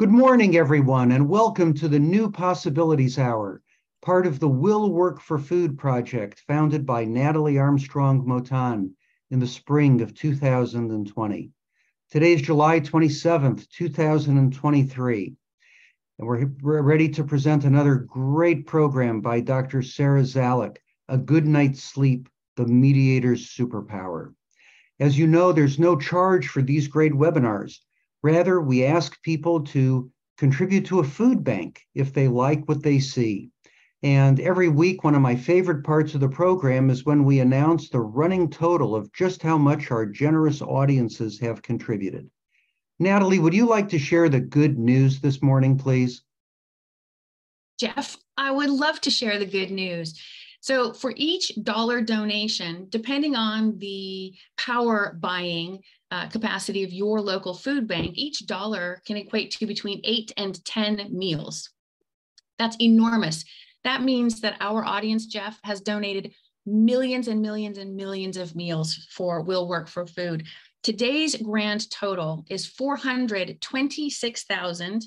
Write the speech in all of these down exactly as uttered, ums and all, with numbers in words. Good morning, everyone, and welcome to the New Possibilities Hour, part of the Will Work for Food project founded by Natalie Armstrong-Motin in the spring of two thousand twenty. Today is July twenty-seventh, two thousand twenty-three, and we're, we're ready to present another great program by Doctor Sarah Zallek, A Good Night's Sleep, The Mediator's Superpower. As you know, there's no charge for these great webinars. Rather, we ask people to contribute to a food bank if they like what they see. And every week, one of my favorite parts of the program is when we announce the running total of just how much our generous audiences have contributed. Natalie, would you like to share the good news this morning, please? Jeff, I would love to share the good news. So for each dollar donation, depending on the power buying uh, capacity of your local food bank, each dollar can equate to between eight and ten meals. That's enormous. That means that our audience, Jeff, has donated millions and millions and millions of meals for Will Work for Food. Today's grand total is four hundred twenty-six thousand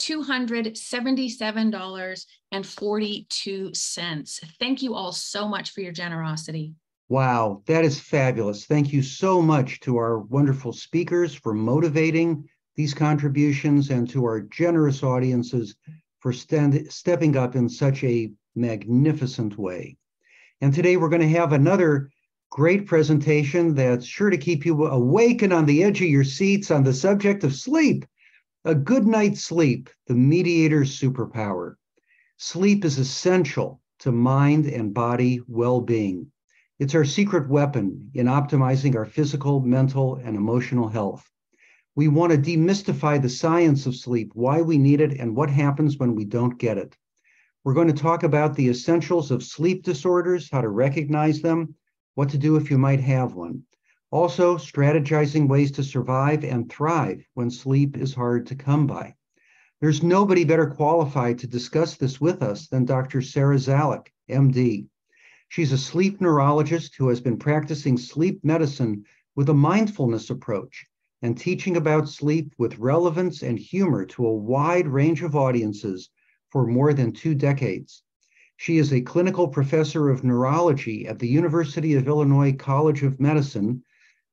two hundred seventy-seven dollars and forty-two cents. Thank you all so much for your generosity. Wow, that is fabulous. Thank you so much to our wonderful speakers for motivating these contributions and to our generous audiences for stand, stepping up in such a magnificent way. And today we're going to have another great presentation that's sure to keep you awake and on the edge of your seats on the subject of sleep. A good night's sleep, the mediator's superpower. Sleep is essential to mind and body well-being. It's our secret weapon in optimizing our physical, mental, and emotional health. We want to demystify the science of sleep, why we need it, and what happens when we don't get it. We're going to talk about the essentials of sleep disorders, how to recognize them, what to do if you might have one. Also, strategizing ways to survive and thrive when sleep is hard to come by. There's nobody better qualified to discuss this with us than Doctor Sarah Zallek, M D. She's a sleep neurologist who has been practicing sleep medicine with a mindfulness approach and teaching about sleep with relevance and humor to a wide range of audiences for more than two decades. She is a clinical professor of neurology at the University of Illinois College of Medicine,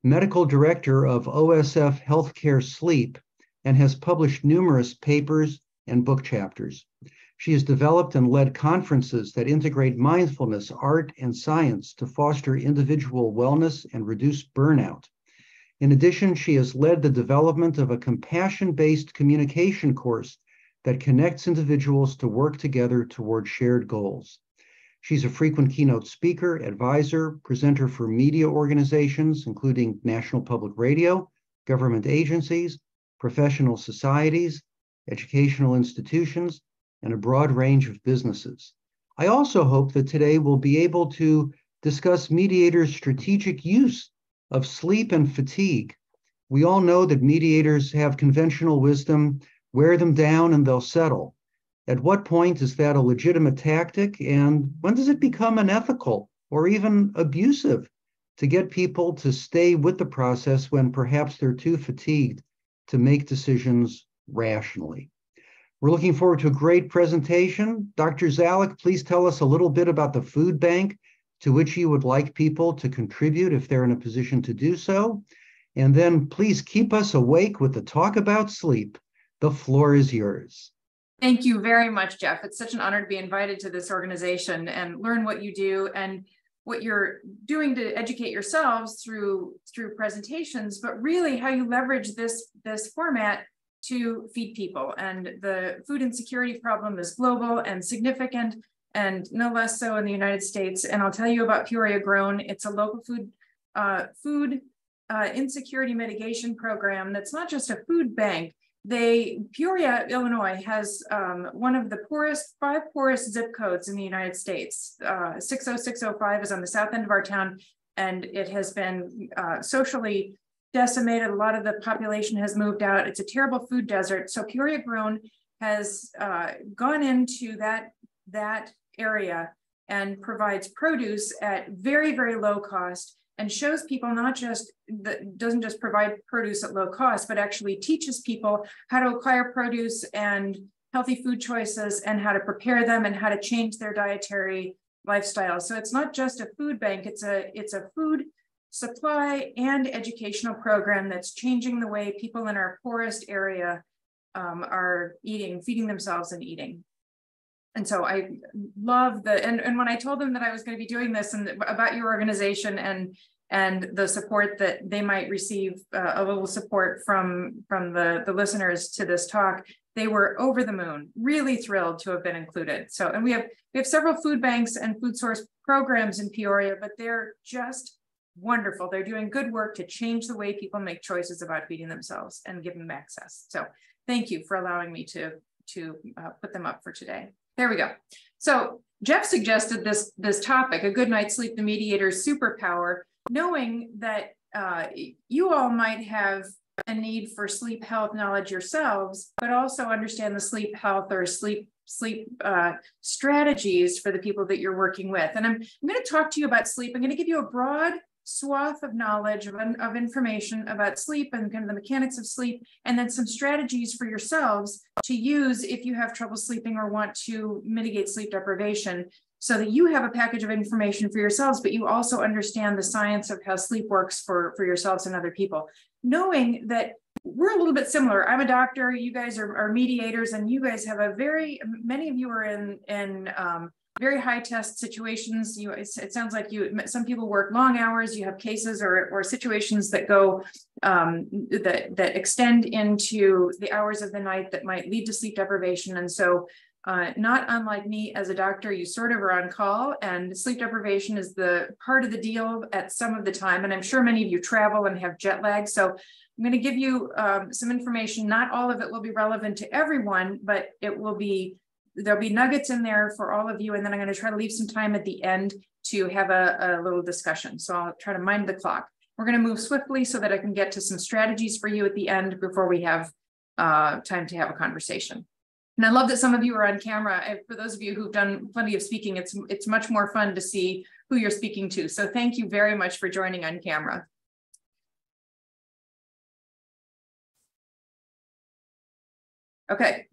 medical director of O S F HealthCare Sleep, and has published numerous papers and book chapters. She has developed and led conferences that integrate mindfulness, art, and science to foster individual wellness and reduce burnout. In addition, she has led the development of a compassion-based communication course that connects individuals to work together toward shared goals. She's a frequent keynote speaker, advisor, presenter for media organizations, including National Public Radio, government agencies, professional societies, educational institutions, and a broad range of businesses. I also hope that today we'll be able to discuss mediators' strategic use of sleep and fatigue. We all know that mediators have conventional wisdom, wear them down and they'll settle. At what point is that a legitimate tactic, and when does it become unethical or even abusive to get people to stay with the process when perhaps they're too fatigued to make decisions rationally? We're looking forward to a great presentation. Doctor Zallek, please tell us a little bit about the food bank to which you would like people to contribute if they're in a position to do so. And then please keep us awake with the talk about sleep. The floor is yours. Thank you very much, Jeff. It's such an honor to be invited to this organization and learn what you do and what you're doing to educate yourselves through, through presentations, but really how you leverage this, this format to feed people. And the food insecurity problem is global and significant, and no less so in the United States. And I'll tell you about Peoria Grown. It's a local food, uh, food uh, insecurity mitigation program that's not just a food bank. They, Peoria, Illinois has um, one of the poorest, five poorest zip codes in the United States. Uh, six oh six oh five is on the south end of our town, and it has been uh, socially decimated. A lot of the population has moved out. It's a terrible food desert. So Peoria Grown has uh, gone into that, that area and provides produce at very, very low cost and shows people not just, that doesn't just provide produce at low cost, but actually teaches people how to acquire produce and healthy food choices and how to prepare them and how to change their dietary lifestyle. So it's not just a food bank, it's a, it's a food supply and educational program that's changing the way people in our poorest area um, are eating, feeding themselves and eating. And so I love the, and, and when I told them that I was going to be doing this and about your organization and and the support that they might receive, uh, a little support from, from the, the listeners to this talk, they were over the moon, really thrilled to have been included. So, and we have, we have several food banks and food source programs in Peoria, but they're just wonderful. They're doing good work to change the way people make choices about feeding themselves and give them access. So thank you for allowing me to, to uh, put them up for today. There we go. So Jeff suggested this, this topic, a good night's sleep, the mediator's superpower, knowing that uh, you all might have a need for sleep health knowledge yourselves, but also understand the sleep health or sleep sleep uh, strategies for the people that you're working with. And I'm, I'm going to talk to you about sleep. I'm going to give you a broad swath of knowledge of, of information about sleep and kind of the mechanics of sleep, and then some strategies for yourselves to use if you have trouble sleeping or want to mitigate sleep deprivation, so that you have a package of information for yourselves, but you also understand the science of how sleep works for, for yourselves and other people, knowing that we're a little bit similar. I'm a doctor, you guys are, are mediators, and you guys have a very, many of you are in, in um, very high test situations. You, it sounds like you, some people work long hours, you have cases or, or situations that go, um, that, that extend into the hours of the night that might lead to sleep deprivation. And so uh, not unlike me as a doctor, you sort of are on call, and sleep deprivation is the part of the deal at some of the time. And I'm sure many of you travel and have jet lag. So I'm going to give you um, some information. Not all of it will be relevant to everyone, but it will be, there'll be nuggets in there for all of you. And then I'm going to try to leave some time at the end to have a, a little discussion. So I'll try to mind the clock. We're going to move swiftly so that I can get to some strategies for you at the end before we have uh, time to have a conversation. And I love that some of you are on camera. I, for those of you who've done plenty of speaking, it's, it's much more fun to see who you're speaking to. So thank you very much for joining on camera. Okay.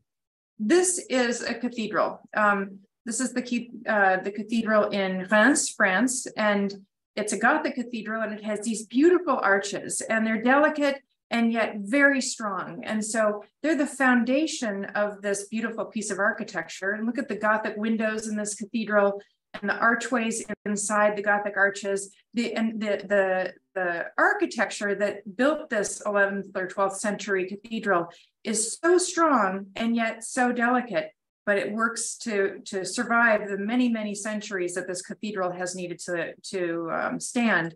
This is a cathedral. Um, this is the, uh, the cathedral in Reims, France, and it's a Gothic cathedral, and it has these beautiful arches, and they're delicate and yet very strong. And so they're the foundation of this beautiful piece of architecture. And look at the Gothic windows in this cathedral and the archways inside the Gothic arches, the, and the, the, the architecture that built this eleventh or twelfth century cathedral is so strong and yet so delicate, but it works to, to survive the many, many centuries that this cathedral has needed to, to um, stand.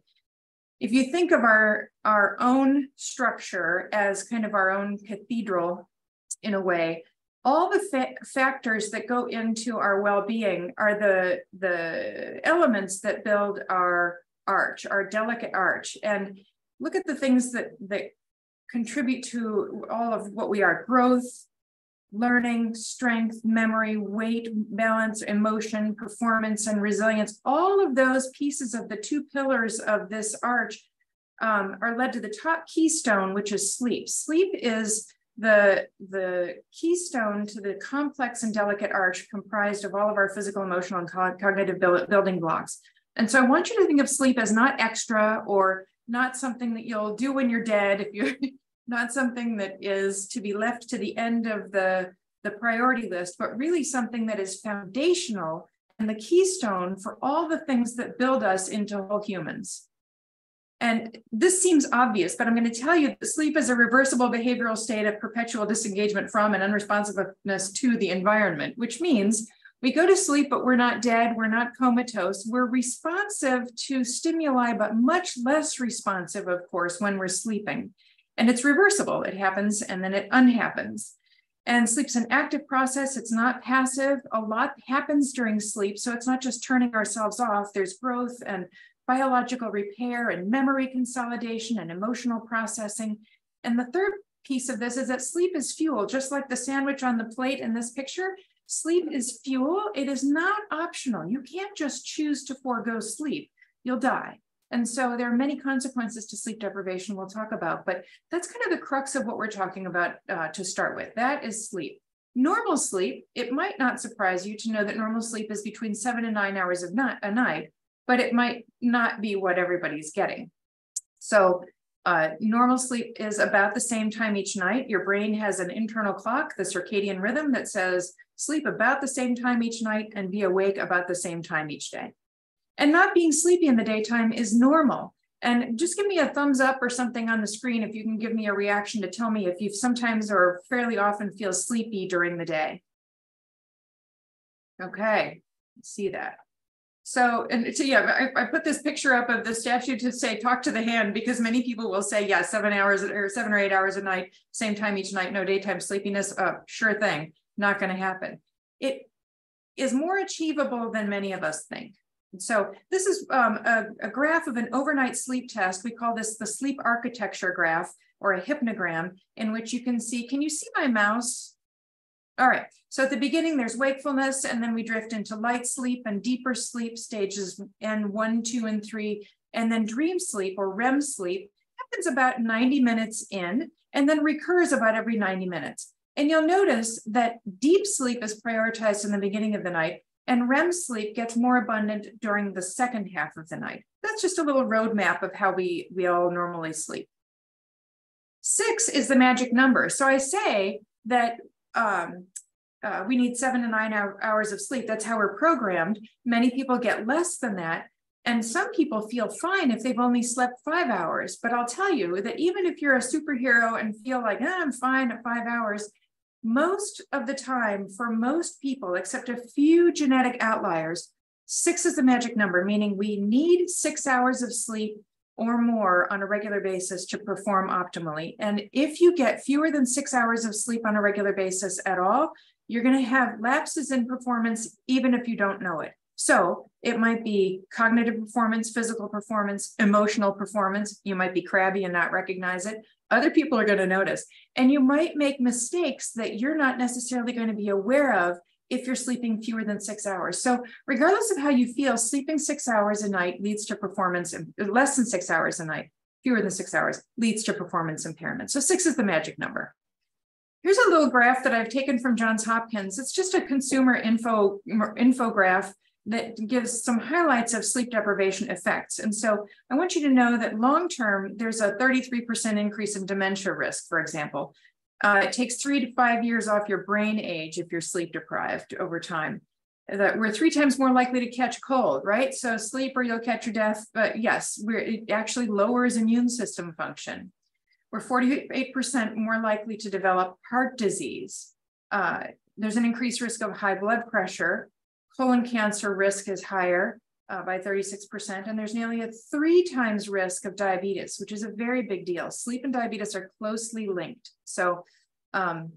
If you think of our, our own structure as kind of our own cathedral in a way, all the fa factors that go into our well-being are the, the elements that build our arch, our delicate arch. And look at the things that, that contribute to all of what we are: growth, learning, strength, memory, weight, balance, emotion, performance, and resilience. All of those pieces of the two pillars of this arch um, are led to the top keystone, which is sleep. Sleep is The, the keystone to the complex and delicate arch comprised of all of our physical, emotional, and cognitive building blocks. And so I want you to think of sleep as not extra or not something that you'll do when you're dead, if you're not something that is to be left to the end of the, the priority list, but really something that is foundational and the keystone for all the things that build us into whole humans. And this seems obvious, but I'm going to tell you that sleep is a reversible behavioral state of perpetual disengagement from and unresponsiveness to the environment, which means we go to sleep, but we're not dead, we're not comatose, we're responsive to stimuli, but much less responsive, of course, when we're sleeping. And it's reversible. It happens and then it unhappens. And sleep's an active process. It's not passive. A lot happens during sleep, so it's not just turning ourselves off. There's growth and biological repair and memory consolidation and emotional processing. And the third piece of this is that sleep is fuel. Just like the sandwich on the plate in this picture, sleep is fuel. It is not optional. You can't just choose to forego sleep. You'll die. And so there are many consequences to sleep deprivation we'll talk about, but that's kind of the crux of what we're talking about uh, to start with. That is sleep. Normal sleep, it might not surprise you to know that normal sleep is between seven and nine hours of not, a night, but it might not be what everybody's getting. So uh, normal sleep is about the same time each night. Your brain has an internal clock, the circadian rhythm, that says sleep about the same time each night and be awake about the same time each day. And not being sleepy in the daytime is normal. And just give me a thumbs up or something on the screen if you can give me a reaction to tell me if you sometimes or fairly often feel sleepy during the day. Okay, see that. So, and so yeah, I, I put this picture up of the statue to say, talk to the hand, because many people will say, yeah, seven hours or seven or eight hours a night, same time each night, no daytime sleepiness, oh, sure thing, not gonna happen. It is more achievable than many of us think. So this is um, a, a graph of an overnight sleep test. We call this the sleep architecture graph, or a hypnogram, in which you can see, can you see my mouse? All right, so at the beginning there's wakefulness, and then we drift into light sleep and deeper sleep stages N one, two, and three, and then dream sleep, or R E M sleep, happens about ninety minutes in, and then recurs about every ninety minutes. And you'll notice that deep sleep is prioritized in the beginning of the night, and R E M sleep gets more abundant during the second half of the night. That's just a little roadmap of how we, we all normally sleep. Six is the magic number. So I say that um, uh, we need seven to nine hour, hours of sleep. That's how we're programmed. Many people get less than that. And some people feel fine if they've only slept five hours. But I'll tell you that even if you're a superhero and feel like, eh, I'm fine at five hours, most of the time, for most people, except a few genetic outliers, six is the magic number, meaning we need six hours of sleep or more on a regular basis to perform optimally. And if you get fewer than six hours of sleep on a regular basis at all, you're going to have lapses in performance, even if you don't know it. So it might be cognitive performance, physical performance, emotional performance. You might be crabby and not recognize it. Other people are going to notice. And you might make mistakes that you're not necessarily going to be aware of if you're sleeping fewer than six hours. So regardless of how you feel, sleeping six hours a night leads to performance, less than six hours a night, fewer than six hours, leads to performance impairment. So six is the magic number. Here's a little graph that I've taken from Johns Hopkins. It's just a consumer info infographic that gives some highlights of sleep deprivation effects. And so I want you to know that long-term, there's a thirty-three percent increase in dementia risk, for example. Uh, it takes three to five years off your brain age if you're sleep deprived over time. That we're three times more likely to catch cold, right? So sleep or you'll catch your death, but yes, we're, it actually lowers immune system function. We're forty-eight percent more likely to develop heart disease. Uh, there's an increased risk of high blood pressure. Colon cancer risk is higher uh, by thirty-six percent, and there's nearly a three times risk of diabetes, which is a very big deal. Sleep and diabetes are closely linked. So um,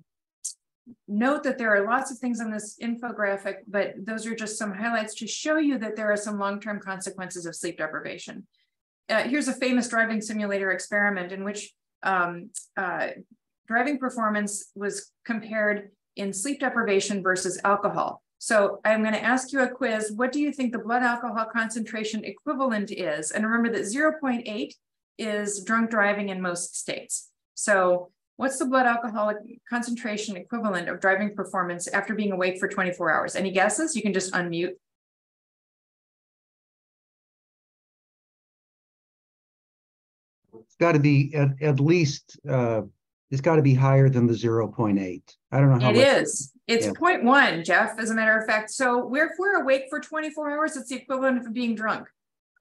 note that there are lots of things on this infographic, but those are just some highlights to show you that there are some long-term consequences of sleep deprivation. Uh, here's a famous driving simulator experiment in which um, uh, driving performance was compared in sleep deprivation versus alcohol. So I'm going to ask you a quiz. What do you think the blood alcohol concentration equivalent is? And remember that zero point eight is drunk driving in most states. So what's the blood alcohol concentration equivalent of driving performance after being awake for twenty-four hours? Any guesses? You can just unmute. It's got to be at, at least, uh, it's got to be higher than the zero point eight. I don't know how it much is. It's zero point one, Jeff, as a matter of fact. So we're, if we're awake for twenty-four hours, it's the equivalent of being drunk.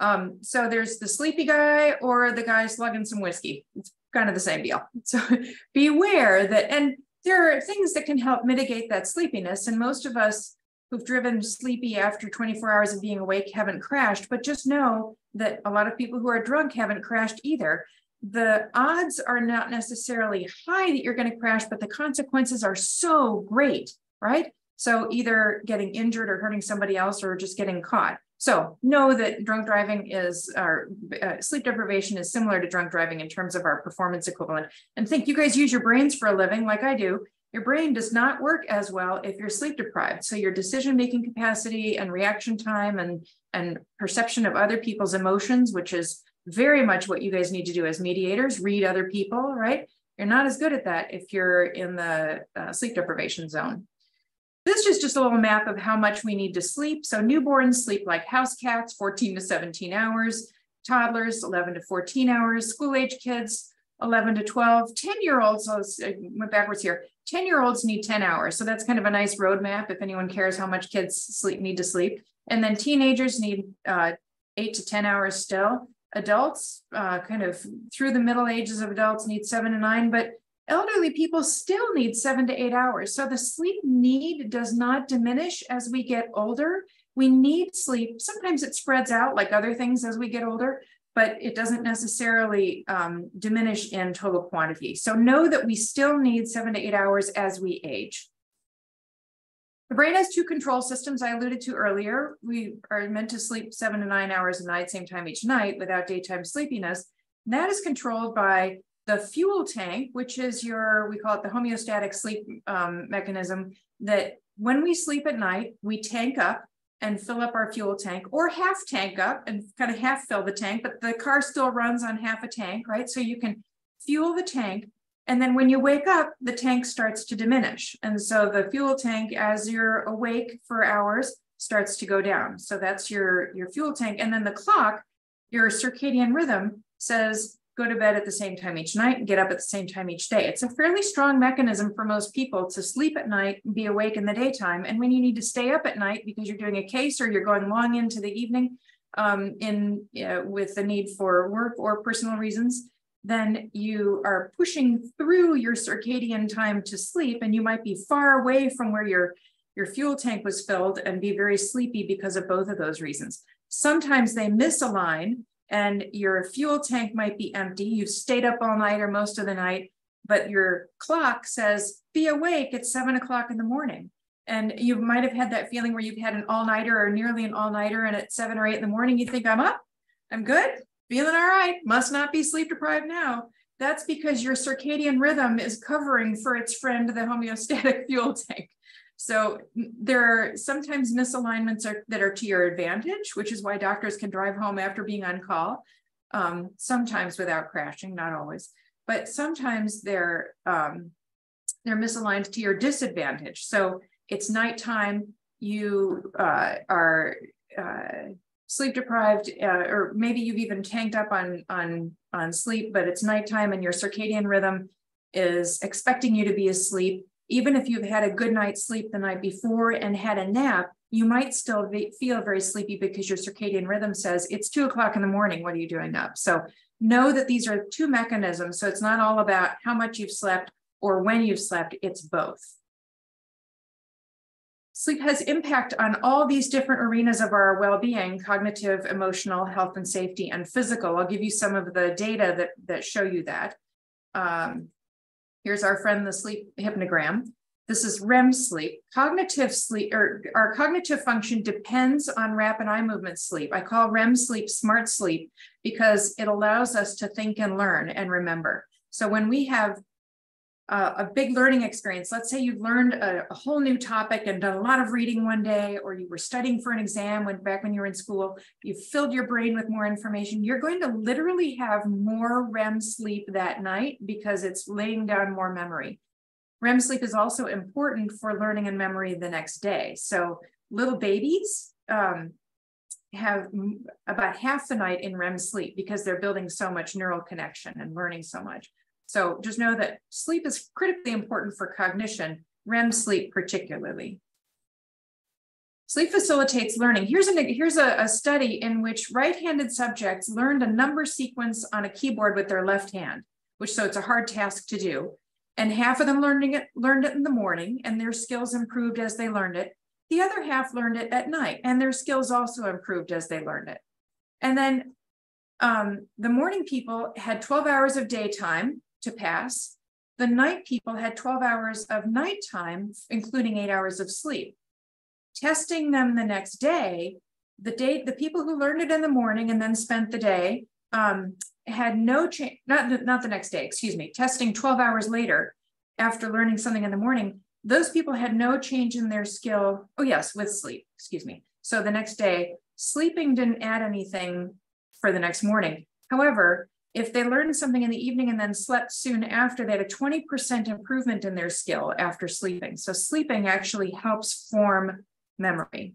Um, so there's the sleepy guy or the guy slugging some whiskey. It's kind of the same deal. So beware that, and there are things that can help mitigate that sleepiness. And most of us who've driven sleepy after twenty-four hours of being awake haven't crashed, but just know that a lot of people who are drunk haven't crashed either. The odds are not necessarily high that you're going to crash, but the consequences are so great, right? So either getting injured or hurting somebody else or just getting caught. So know that drunk driving is, or uh, sleep deprivation is similar to drunk driving in terms of our performance equivalent. And think, you guys use your brains for a living like I do. Your brain does not work as well if you're sleep deprived. So your decision-making capacity and reaction time and, and perception of other people's emotions, which is very much what you guys need to do as mediators, read other people, right? You're not as good at that if you're in the uh, sleep deprivation zone. This is just a little map of how much we need to sleep. So newborns sleep like house cats, fourteen to seventeen hours, toddlers, eleven to fourteen hours, school age kids, eleven to twelve, ten-year-olds, I went backwards here, ten-year-olds need ten hours. So that's kind of a nice roadmap if anyone cares how much kids sleep need to sleep. And then teenagers need uh, eight to ten hours still. Adults, uh, kind of through the middle ages of adults, need seven to nine, but elderly people still need seven to eight hours. So the sleep need does not diminish as we get older. We need sleep. Sometimes it spreads out like other things as we get older, but it doesn't necessarily um, diminish in total quantity. So know that we still need seven to eight hours as we age. The brain has two control systems I alluded to earlier. We are meant to sleep seven to nine hours a night, same time each night, without daytime sleepiness. And that is controlled by the fuel tank, which is your, we call it the homeostatic sleep um, mechanism, that when we sleep at night, we tank up and fill up our fuel tank, or half tank up and kind of half fill the tank, but the car still runs on half a tank, right? So you can fuel the tank. And then when you wake up, the tank starts to diminish. And so the fuel tank, as you're awake for hours, starts to go down. So that's your, your fuel tank. And then the clock, your circadian rhythm, says go to bed at the same time each night and get up at the same time each day. It's a fairly strong mechanism for most people to sleep at night and be awake in the daytime. And when you need to stay up at night because you're doing a case or you're going long into the evening um, in uh, with the need for work or personal reasons, then you are pushing through your circadian time to sleep, and you might be far away from where your, your fuel tank was filled and be very sleepy because of both of those reasons. Sometimes they misalign and your fuel tank might be empty. You've stayed up all night or most of the night, but your clock says, be awake at seven o'clock in the morning. And you might have had that feeling where you've had an all-nighter or nearly an all-nighter, and at seven or eight in the morning, you think, I'm up, I'm good. Feeling all right, must not be sleep deprived now. That's because your circadian rhythm is covering for its friend, the homeostatic fuel tank. So there are sometimes misalignments are, that are to your advantage, which is why doctors can drive home after being on call, um, sometimes without crashing, not always, but sometimes they're, um, they're misaligned to your disadvantage. So it's nighttime, you uh, are, uh, sleep deprived, uh, or maybe you've even tanked up on, on, on sleep, but it's nighttime and your circadian rhythm is expecting you to be asleep. Even if you've had a good night's sleep the night before and had a nap, you might still be, feel very sleepy because your circadian rhythm says it's two o'clock in the morning, what are you doing up? So know that these are two mechanisms. So it's not all about how much you've slept or when you've slept, it's both. Sleep has impact on all these different arenas of our well-being: cognitive, emotional, health and safety, and physical. I'll give you some of the data that, that show you that. Um, here's our friend, the sleep hypnogram. This is R E M sleep. Cognitive sleep, or our cognitive function depends on rapid eye movement sleep. I call R E M sleep smart sleep because it allows us to think and learn and remember. So when we have Uh, a big learning experience. Let's say you've learned a, a whole new topic and done a lot of reading one day, or you were studying for an exam when, back when you were in school, you filled your brain with more information. You're going to literally have more R E M sleep that night because it's laying down more memory. R E M sleep is also important for learning and memory the next day. So little babies um, have about half the night in R E M sleep because they're building so much neural connection and learning so much. So just know that sleep is critically important for cognition, R E M sleep particularly. Sleep facilitates learning. Here's, an, here's a, a study in which right-handed subjects learned a number sequence on a keyboard with their left hand, which so it's a hard task to do. And half of them learning it, learned it in the morning, and their skills improved as they learned it. The other half learned it at night, and their skills also improved as they learned it. And then um, the morning people had twelve hours of daytime to pass. The night people had twelve hours of nighttime, including eight hours of sleep. Testing them the next day, the day the people who learned it in the morning and then spent the day um, had no change, not, not the next day, excuse me, testing twelve hours later, after learning something in the morning, those people had no change in their skill. Oh, yes, with sleep, excuse me. So the next day, sleeping didn't add anything for the next morning. However, if they learned something in the evening and then slept soon after, they had a twenty percent improvement in their skill after sleeping. So sleeping actually helps form memory.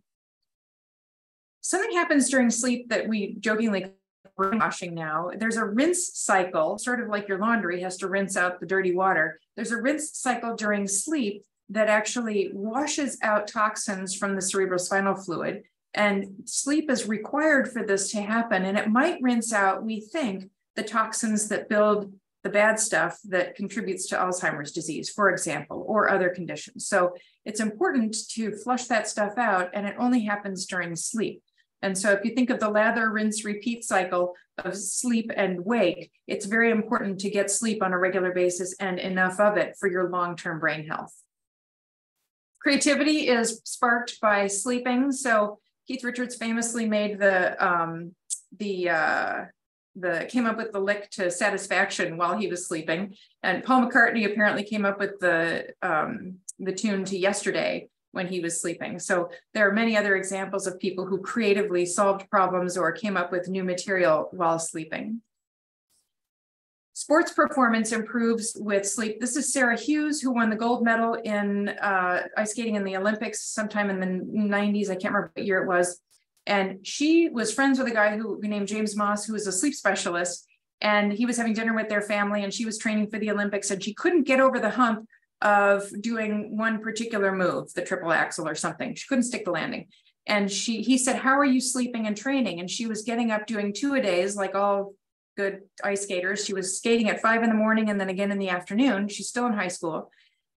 Something happens during sleep that we jokingly call brain washing now. There's a rinse cycle, sort of like your laundry has to rinse out the dirty water. There's a rinse cycle during sleep that actually washes out toxins from the cerebrospinal fluid. And sleep is required for this to happen. And it might rinse out, we think, the toxins that build the bad stuff that contributes to Alzheimer's disease, for example, or other conditions. So it's important to flush that stuff out, and it only happens during sleep. And so if you think of the lather, rinse, repeat cycle of sleep and wake, it's very important to get sleep on a regular basis and enough of it for your long-term brain health. Creativity is sparked by sleeping. So Keith Richards famously made the, um, the, uh, The, came up with the lick to Satisfaction while he was sleeping. And Paul McCartney apparently came up with the, um, the tune to Yesterday when he was sleeping. So there are many other examples of people who creatively solved problems or came up with new material while sleeping. Sports performance improves with sleep. This is Sarah Hughes, who won the gold medal in uh, ice skating in the Olympics sometime in the nineties. I can't remember what year it was. And she was friends with a guy who named James Moss, who was a sleep specialist, and he was having dinner with their family, and she was training for the Olympics, and she couldn't get over the hump of doing one particular move, the triple axel or something. She couldn't stick the landing. And she, he said, how are you sleeping and training? And she was getting up doing two-a-days, like all good ice skaters. She was skating at five in the morning and then again in the afternoon. She's still in high school.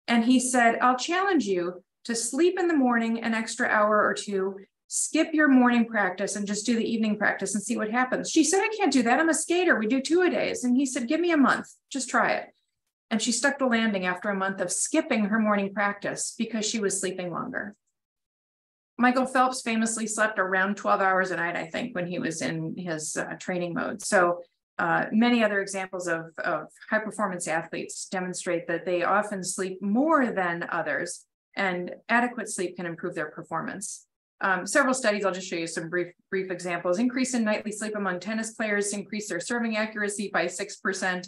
And he said, I'll challenge you to sleep in the morning an extra hour or two, skip your morning practice and just do the evening practice and see what happens. She said, I can't do that. I'm a skater. We do two-a-days. And he said, give me a month. Just try it. And she stuck the landing after a month of skipping her morning practice because she was sleeping longer. Michael Phelps famously slept around twelve hours a night, I think, when he was in his uh, training mode. So uh, many other examples of, of high-performance athletes demonstrate that they often sleep more than others, and adequate sleep can improve their performance. Um, several studies, I'll just show you some brief, brief examples. Increase in nightly sleep among tennis players, increase their serving accuracy by six percent.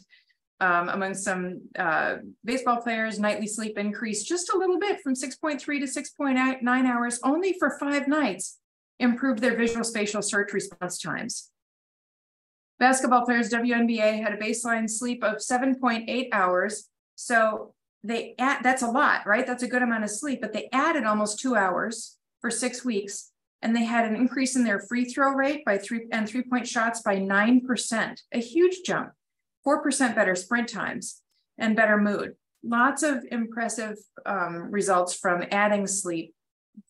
Um, among some uh, baseball players, nightly sleep increased just a little bit from six point three to six point nine hours, only for five nights, improved their visual spatial search response times. Basketball players, W N B A, had a baseline sleep of seven point eight hours. So they add, that's a lot, right? That's a good amount of sleep, but they added almost two hours for six weeks, and they had an increase in their free throw rate by three and three point shots by nine percent, a huge jump, four percent better sprint times and better mood. Lots of impressive um, results from adding sleep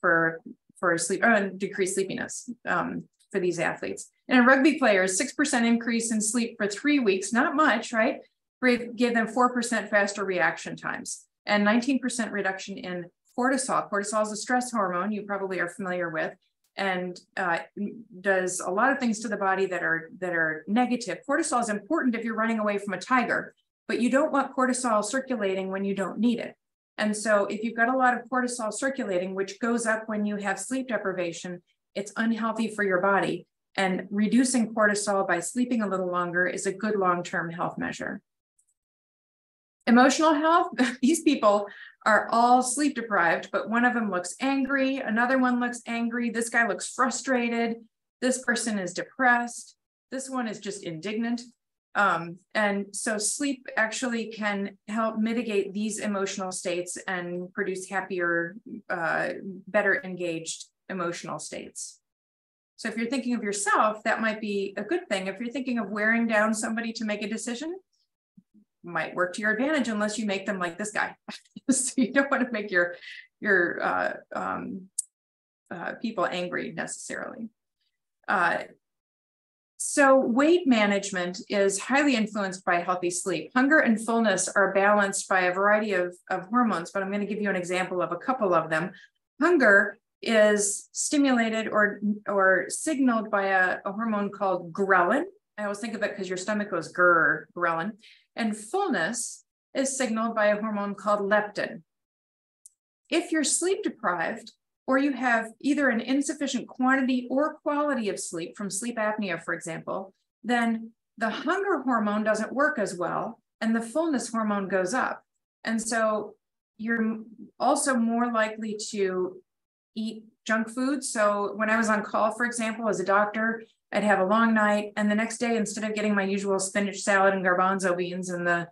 for, for sleep, oh, and decreased sleepiness um, for these athletes. And in rugby players, six percent increase in sleep for three weeks, not much, right? Gave them four percent faster reaction times and nineteen percent reduction in cortisol. Cortisol is a stress hormone you probably are familiar with, and uh, does a lot of things to the body that are, that are negative. Cortisol is important if you're running away from a tiger, but you don't want cortisol circulating when you don't need it. And so if you've got a lot of cortisol circulating, which goes up when you have sleep deprivation, it's unhealthy for your body. And reducing cortisol by sleeping a little longer is a good long-term health measure. Emotional health, these people are all sleep deprived, but one of them looks angry, another one looks angry, this guy looks frustrated, this person is depressed, this one is just indignant. Um, and so sleep actually can help mitigate these emotional states and produce happier, uh, better engaged emotional states. So if you're thinking of yourself, that might be a good thing. If you're thinking of wearing down somebody to make a decision, might work to your advantage unless you make them like this guy. So you don't want to make your, your uh, um, uh, people angry necessarily. Uh, so weight management is highly influenced by healthy sleep. Hunger and fullness are balanced by a variety of, of hormones, but I'm going to give you an example of a couple of them. Hunger is stimulated or, or signaled by a, a hormone called ghrelin. I always think of it because your stomach goes grr, ghrelin. And fullness is signaled by a hormone called leptin. If you're sleep deprived, or you have either an insufficient quantity or quality of sleep from sleep apnea, for example, then the hunger hormone doesn't work as well, and the fullness hormone goes up. And so you're also more likely to eat junk food. So when I was on call, for example, as a doctor, I'd have a long night, and the next day, instead of getting my usual spinach salad and garbanzo beans in the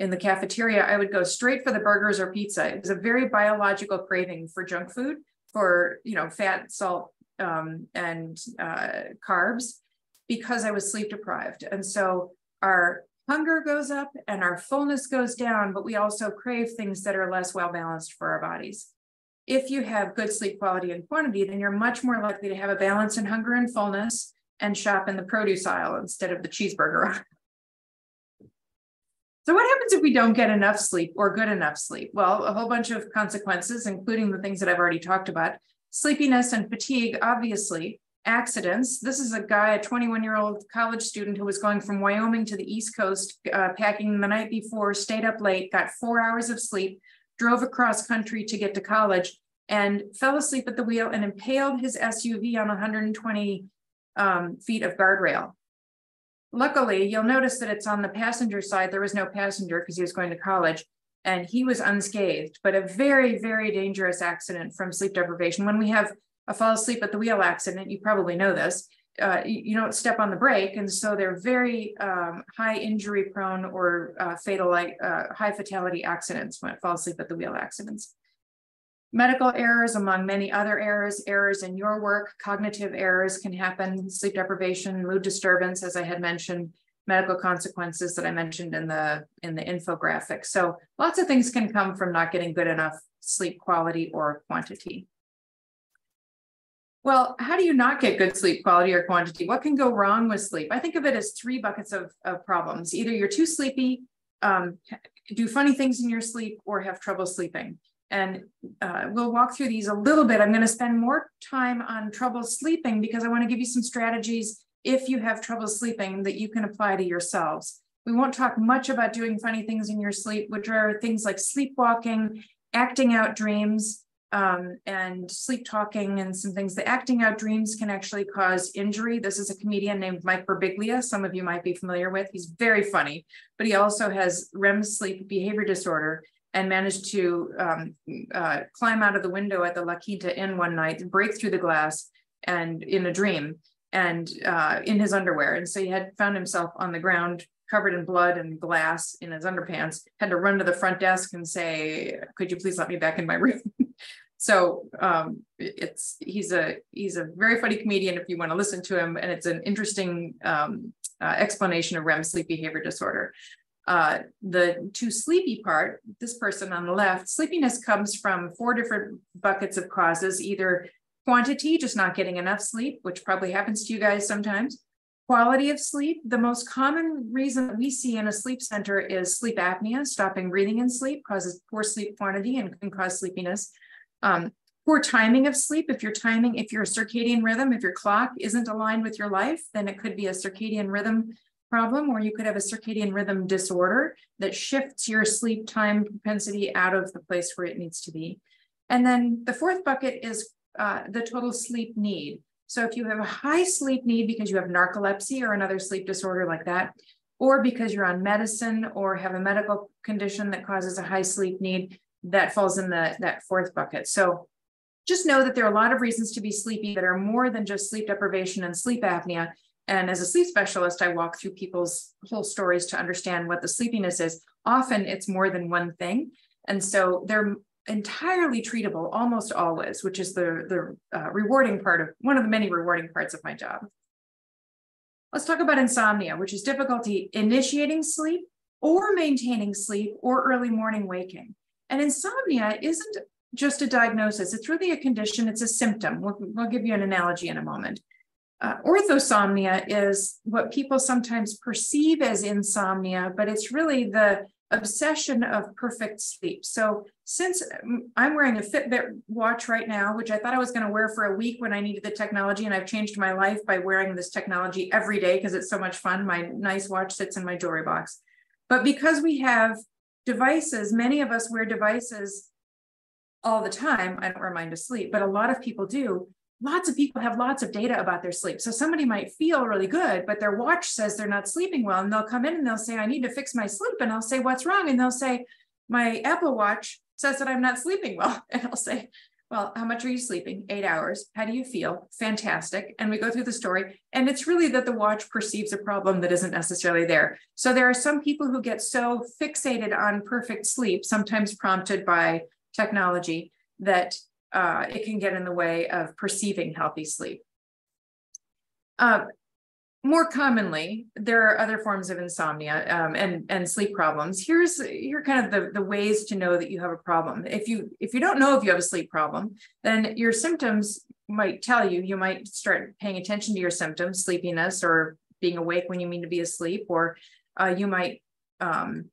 in the cafeteria, I would go straight for the burgers or pizza. It was a very biological craving for junk food, for you know fat, salt, um, and uh, carbs, because I was sleep deprived. And so our hunger goes up and our fullness goes down, but we also crave things that are less well-balanced for our bodies. If you have good sleep quality and quantity, then you're much more likely to have a balance in hunger and fullness and shop in the produce aisle instead of the cheeseburger aisle. So what happens if we don't get enough sleep or good enough sleep? Well, a whole bunch of consequences, including the things that I've already talked about. Sleepiness and fatigue, obviously. Accidents. This is a guy, a twenty-one-year-old college student who was going from Wyoming to the East Coast, uh, packing the night before, stayed up late, got four hours of sleep, drove across country to get to college, and fell asleep at the wheel and impaled his S U V on one hundred twenty um, feet of guardrail. Luckily, you'll notice that it's on the passenger side. There was no passenger because he was going to college, and he was unscathed, but a very, very dangerous accident from sleep deprivation. When we have a fall asleep at the wheel accident, you probably know this, uh, you, you don't step on the brake. And so they're very um, high injury prone or uh, fatal, uh, high fatality accidents when fall asleep at the wheel accidents. Medical errors, among many other errors, errors in your work, cognitive errors can happen, sleep deprivation, mood disturbance, as I had mentioned, medical consequences that I mentioned in the, in the infographic. So lots of things can come from not getting good enough sleep quality or quantity. Well, how do you not get good sleep quality or quantity? What can go wrong with sleep? I think of it as three buckets of, of problems. Either you're too sleepy, um, do funny things in your sleep, or have trouble sleeping. And uh, we'll walk through these a little bit. I'm going to spend more time on trouble sleeping because I want to give you some strategies if you have trouble sleeping that you can apply to yourselves. We won't talk much about doing funny things in your sleep, which are things like sleepwalking, acting out dreams, Um, and sleep talking and some things. The acting out dreams can actually cause injury. This is a comedian named Mike Birbiglia, some of you might be familiar with. He's very funny, but he also has R E M sleep behavior disorder and managed to um, uh, climb out of the window at the La Quinta Inn one night, break through the glass and in a dream and uh, in his underwear. And so he had found himself on the ground covered in blood and glass in his underpants, had to run to the front desk and say, could you please let me back in my room? So um, it's he's a he's a very funny comedian if you want to listen to him, and it's an interesting um, uh, explanation of R E M sleep behavior disorder. Uh, the too sleepy part, this person on the left, sleepiness comes from four different buckets of causes: either quantity, just not getting enough sleep, which probably happens to you guys sometimes; quality of sleep. The most common reason that we see in a sleep center is sleep apnea, stopping breathing in sleep, causes poor sleep quantity and can cause sleepiness. Um, poor timing of sleep. If your timing, if your circadian rhythm, if your clock isn't aligned with your life, then it could be a circadian rhythm problem, or you could have a circadian rhythm disorder that shifts your sleep time propensity out of the place where it needs to be. And then the fourth bucket is uh, the total sleep need. So if you have a high sleep need because you have narcolepsy or another sleep disorder like that, or because you're on medicine or have a medical condition that causes a high sleep need, that falls in the that fourth bucket. So just know that there are a lot of reasons to be sleepy that are more than just sleep deprivation and sleep apnea. And as a sleep specialist, I walk through people's whole stories to understand what the sleepiness is. Often it's more than one thing. And so they're entirely treatable almost always, which is the, the uh, rewarding part of one of the many rewarding parts of my job. Let's talk about insomnia, which is difficulty initiating sleep or maintaining sleep or early morning waking. And insomnia isn't just a diagnosis. It's really a condition. It's a symptom. We'll, we'll give you an analogy in a moment. Uh, orthosomnia is what people sometimes perceive as insomnia, but it's really the obsession of perfect sleep. So since I'm wearing a Fitbit watch right now, which I thought I was going to wear for a week when I needed the technology, and I've changed my life by wearing this technology every day because it's so much fun. My nice watch sits in my jewelry box. But because we have devices, many of us wear devices all the time. I don't wear mine to sleep, but a lot of people do. Lots of people have lots of data about their sleep. So somebody might feel really good, but their watch says they're not sleeping well. And they'll come in and they'll say, I need to fix my sleep. And I'll say, what's wrong? And they'll say, my Apple Watch says that I'm not sleeping well. And I'll say, well, how much are you sleeping? Eight hours. How do you feel? Fantastic. And we go through the story. And it's really that the watch perceives a problem that isn't necessarily there. So there are some people who get so fixated on perfect sleep, sometimes prompted by technology, that uh, it can get in the way of perceiving healthy sleep. Uh, more commonly, there are other forms of insomnia um, and, and sleep problems. Here's here are kind of the, the ways to know that you have a problem. If you, if you don't know if you have a sleep problem, then your symptoms might tell you. You might start paying attention to your symptoms, sleepiness or being awake when you mean to be asleep, or uh, you might um,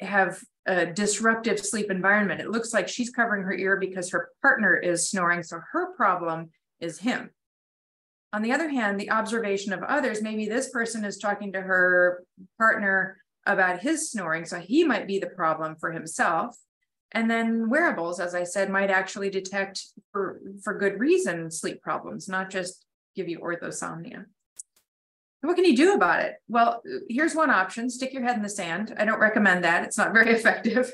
have a disruptive sleep environment. It looks like she's covering her ear because her partner is snoring, so her problem is him. On the other hand, the observation of others, maybe this person is talking to her partner about his snoring, so he might be the problem for himself. And then wearables, as I said, might actually detect for, for good reason sleep problems, not just give you orthosomnia. What can you do about it? Well, here's one option: stick your head in the sand. I don't recommend that. It's not very effective.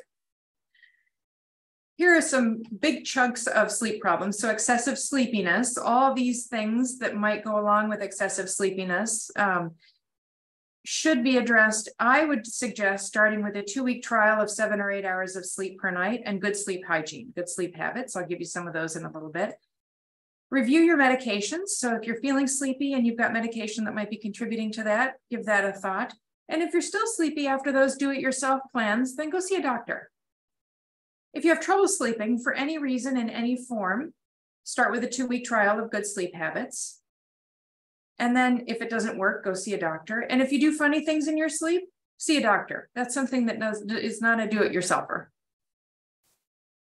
Here are some big chunks of sleep problems. So excessive sleepiness, all these things that might go along with excessive sleepiness um, should be addressed. I would suggest starting with a two-week trial of seven or eight hours of sleep per night and good sleep hygiene, good sleep habits. I'll give you some of those in a little bit. Review your medications. So if you're feeling sleepy and you've got medication that might be contributing to that, give that a thought. And if you're still sleepy after those do-it-yourself plans, then go see a doctor. If you have trouble sleeping for any reason in any form, start with a two-week trial of good sleep habits. And then if it doesn't work, go see a doctor. And if you do funny things in your sleep, see a doctor. That's something that does, is not a do-it-yourselfer.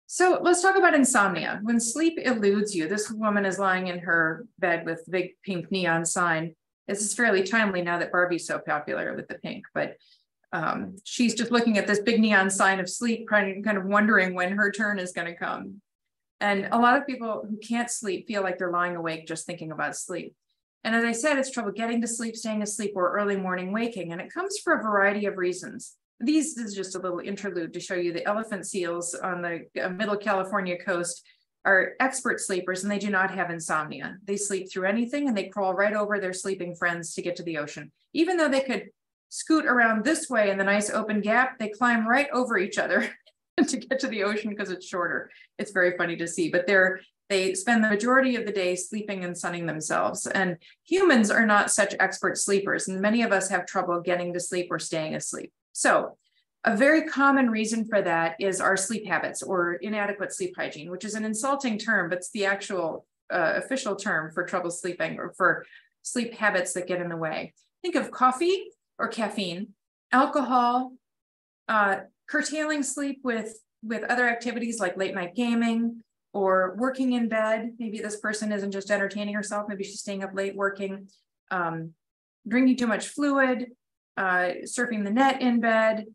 So let's talk about insomnia. When sleep eludes you, this woman is lying in her bed with big pink neon sign. This is fairly timely now that Barbie's so popular with the pink, but Um, she's just looking at this big neon sign of sleep, kind of wondering when her turn is going to come. And a lot of people who can't sleep feel like they're lying awake just thinking about sleep. And as I said, it's trouble getting to sleep, staying asleep, or early morning waking. And it comes for a variety of reasons. These is just a little interlude to show you the elephant seals on the middle California coast are expert sleepers, and they do not have insomnia. They sleep through anything, and they crawl right over their sleeping friends to get to the ocean, even though they could scoot around this way in the nice open gap. They climb right over each other to get to the ocean because it's shorter. It's very funny to see, but they're, they spend the majority of the day sleeping and sunning themselves. And humans are not such expert sleepers, and many of us have trouble getting to sleep or staying asleep. So a very common reason for that is our sleep habits or inadequate sleep hygiene, which is an insulting term, but it's the actual uh, official term for trouble sleeping or for sleep habits that get in the way. Think of coffee or caffeine, alcohol, uh, curtailing sleep with, with other activities like late night gaming or working in bed. Maybe this person isn't just entertaining herself. Maybe she's staying up late working, um, drinking too much fluid, uh, surfing the net in bed,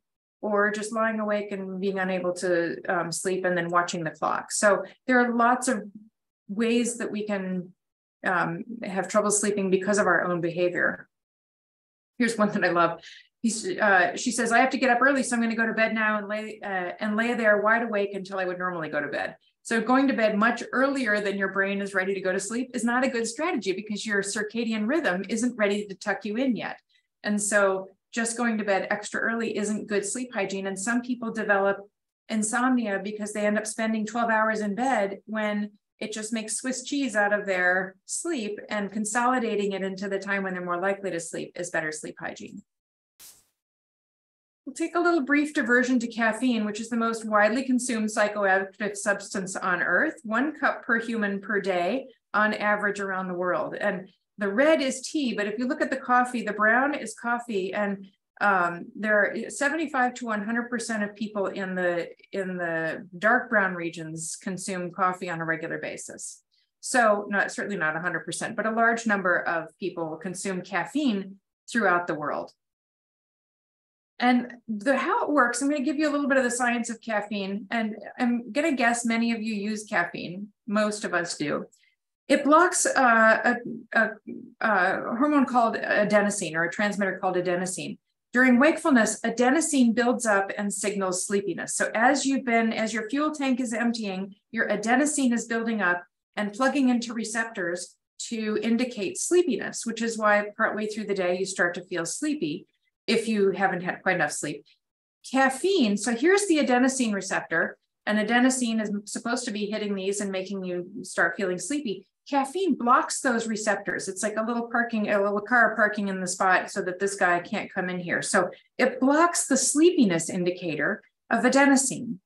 or just lying awake and being unable to um, sleep and then watching the clock. So there are lots of ways that we can um, have trouble sleeping because of our own behavior. Here's one that I love. He's, uh, she says, I have to get up early, so I'm going to go to bed now and lay uh, and lay there wide awake until I would normally go to bed. So going to bed much earlier than your brain is ready to go to sleep is not a good strategy because your circadian rhythm isn't ready to tuck you in yet. And so just going to bed extra early isn't good sleep hygiene. And some people develop insomnia because they end up spending twelve hours in bed when it just makes Swiss cheese out of their sleep, and consolidating it into the time when they're more likely to sleep is better sleep hygiene. We'll take a little brief diversion to caffeine, which is the most widely consumed psychoactive substance on earth, one cup per human per day on average around the world. And the red is tea, but if you look at the coffee, the brown is coffee. And um, there are seventy-five to one hundred percent of people in the, in the dark brown regions consume coffee on a regular basis. So not, certainly not one hundred percent, but a large number of people consume caffeine throughout the world. And the, how it works, I'm going to give you a little bit of the science of caffeine, and I'm going to guess many of you use caffeine. Most of us do. It blocks uh, a, a, a hormone called adenosine, or a transmitter called adenosine. During wakefulness, adenosine builds up and signals sleepiness. So as you've been, as your fuel tank is emptying, your adenosine is building up and plugging into receptors to indicate sleepiness, which is why partway through the day, you start to feel sleepy if you haven't had quite enough sleep. Caffeine, so here's the adenosine receptor, and adenosine is supposed to be hitting these and making you start feeling sleepy. Caffeine blocks those receptors. It's like a little parking, a little car parking in the spot so that this guy can't come in here. So it blocks the sleepiness indicator of adenosine.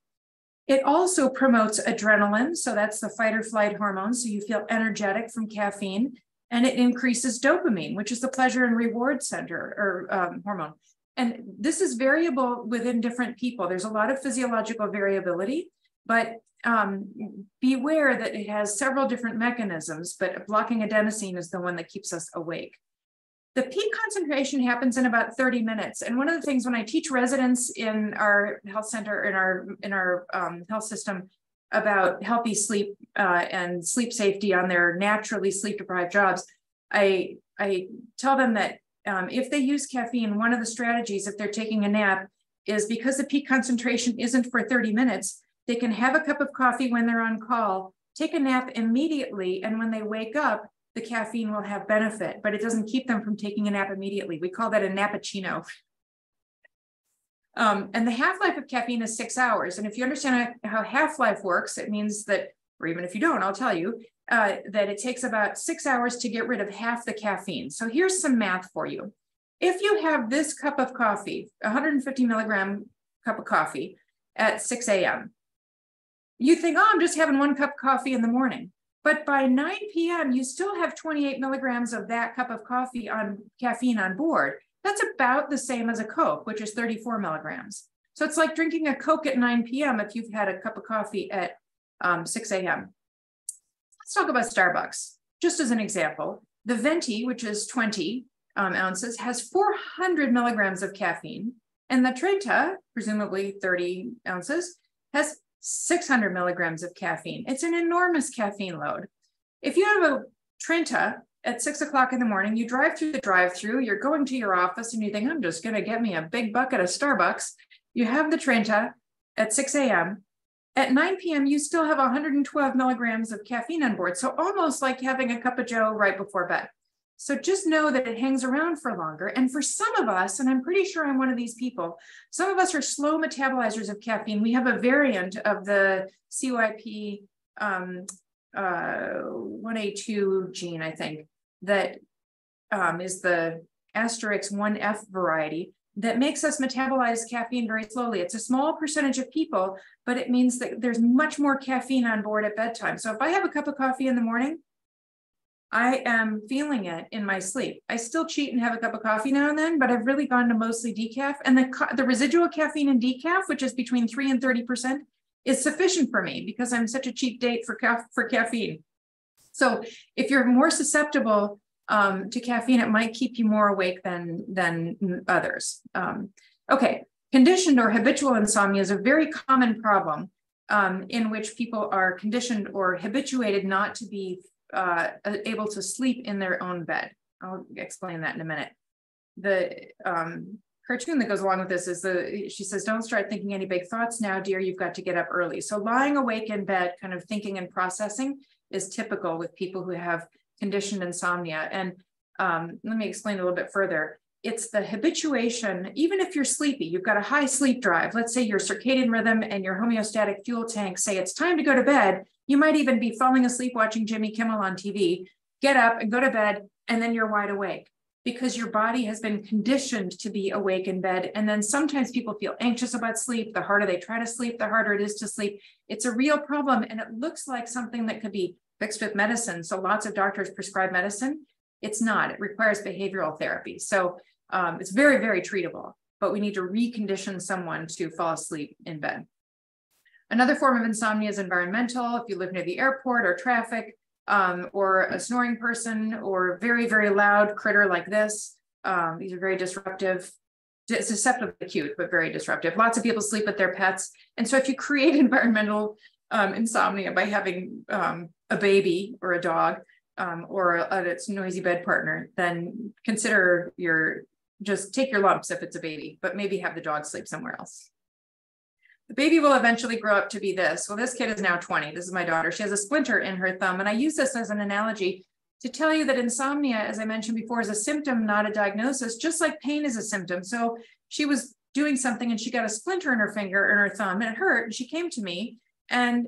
It also promotes adrenaline. So that's the fight or flight hormone. So you feel energetic from caffeine, and it increases dopamine, which is the pleasure and reward center or um, hormone. And this is variable within different people. There's a lot of physiological variability, but Um, beware that it has several different mechanisms, but blocking adenosine is the one that keeps us awake. The peak concentration happens in about thirty minutes. And one of the things when I teach residents in our health center, in our, in our um, health system about healthy sleep uh, and sleep safety on their naturally sleep deprived jobs, I, I tell them that um, if they use caffeine, one of the strategies if they're taking a nap is because the peak concentration isn't for thirty minutes, they can have a cup of coffee when they're on call, take a nap immediately, and when they wake up, the caffeine will have benefit, but it doesn't keep them from taking a nap immediately. We call that a nappuccino. Um, and the half-life of caffeine is six hours. And if you understand how half-life works, it means that, or even if you don't, I'll tell you, uh, that it takes about six hours to get rid of half the caffeine. So here's some math for you. If you have this cup of coffee, one hundred fifty milligram cup of coffee at six a m, you think, oh, I'm just having one cup of coffee in the morning. But by nine p m, you still have twenty-eight milligrams of that cup of coffee on caffeine on board. That's about the same as a Coke, which is thirty-four milligrams. So it's like drinking a Coke at nine p m if you've had a cup of coffee at um, six a m Let's talk about Starbucks, just as an example. The Venti, which is twenty um, ounces, has four hundred milligrams of caffeine. And the Trenta, presumably thirty ounces, has six hundred milligrams of caffeine. It's an enormous caffeine load. If you have a Trenta at six o'clock in the morning, you drive through the drive-through, you're going to your office and you think, I'm just gonna get me a big bucket of Starbucks. You have the Trenta at six a m At nine p m, you still have one hundred twelve milligrams of caffeine on board. So almost like having a cup of joe right before bed. So just know that it hangs around for longer. And for some of us, and I'm pretty sure I'm one of these people, some of us are slow metabolizers of caffeine. We have a variant of the C Y P um, uh, one A two gene, I think, that um, is the asterisk one F variety that makes us metabolize caffeine very slowly. It's a small percentage of people, but it means that there's much more caffeine on board at bedtime. So if I have a cup of coffee in the morning, I am feeling it in my sleep. I still cheat and have a cup of coffee now and then, but I've really gone to mostly decaf. And the, the residual caffeine in decaf, which is between three and thirty percent, is sufficient for me because I'm such a cheap date for, ca for caffeine. So if you're more susceptible um, to caffeine, it might keep you more awake than, than others. Um, okay, conditioned or habitual insomnia is a very common problem um, in which people are conditioned or habituated not to be Uh, able to sleep in their own bed. I'll explain that in a minute. The um, cartoon that goes along with this is the, she says, don't start thinking any big thoughts now, dear, you've got to get up early. So lying awake in bed, kind of thinking and processing is typical with people who have conditioned insomnia. And um, let me explain a little bit further. It's the habituation, even if you're sleepy, you've got a high sleep drive. Let's say your circadian rhythm and your homeostatic fuel tank say it's time to go to bed. You might even be falling asleep watching Jimmy Kimmel on T V, get up and go to bed, and then you're wide awake because your body has been conditioned to be awake in bed. And then sometimes people feel anxious about sleep. The harder they try to sleep, the harder it is to sleep. It's a real problem, and it looks like something that could be fixed with medicine. So lots of doctors prescribe medicine. It's not. It requires behavioral therapy. So um, it's very, very treatable, but we need to recondition someone to fall asleep in bed. Another form of insomnia is environmental. If you live near the airport or traffic um, or a snoring person or very, very loud critter like this, um, these are very disruptive. susceptible to acute, but very disruptive. Lots of people sleep with their pets. And so if you create environmental um, insomnia by having um, a baby or a dog um, or a, a noisy bed partner, then consider your, just take your lumps if it's a baby, but maybe have the dog sleep somewhere else. The baby will eventually grow up to be this. Well, this kid is now twenty. This is my daughter. She has a splinter in her thumb. And I use this as an analogy to tell you that insomnia, as I mentioned before, is a symptom, not a diagnosis, just like pain is a symptom. So she was doing something and she got a splinter in her finger and her thumb and it hurt. And she came to me and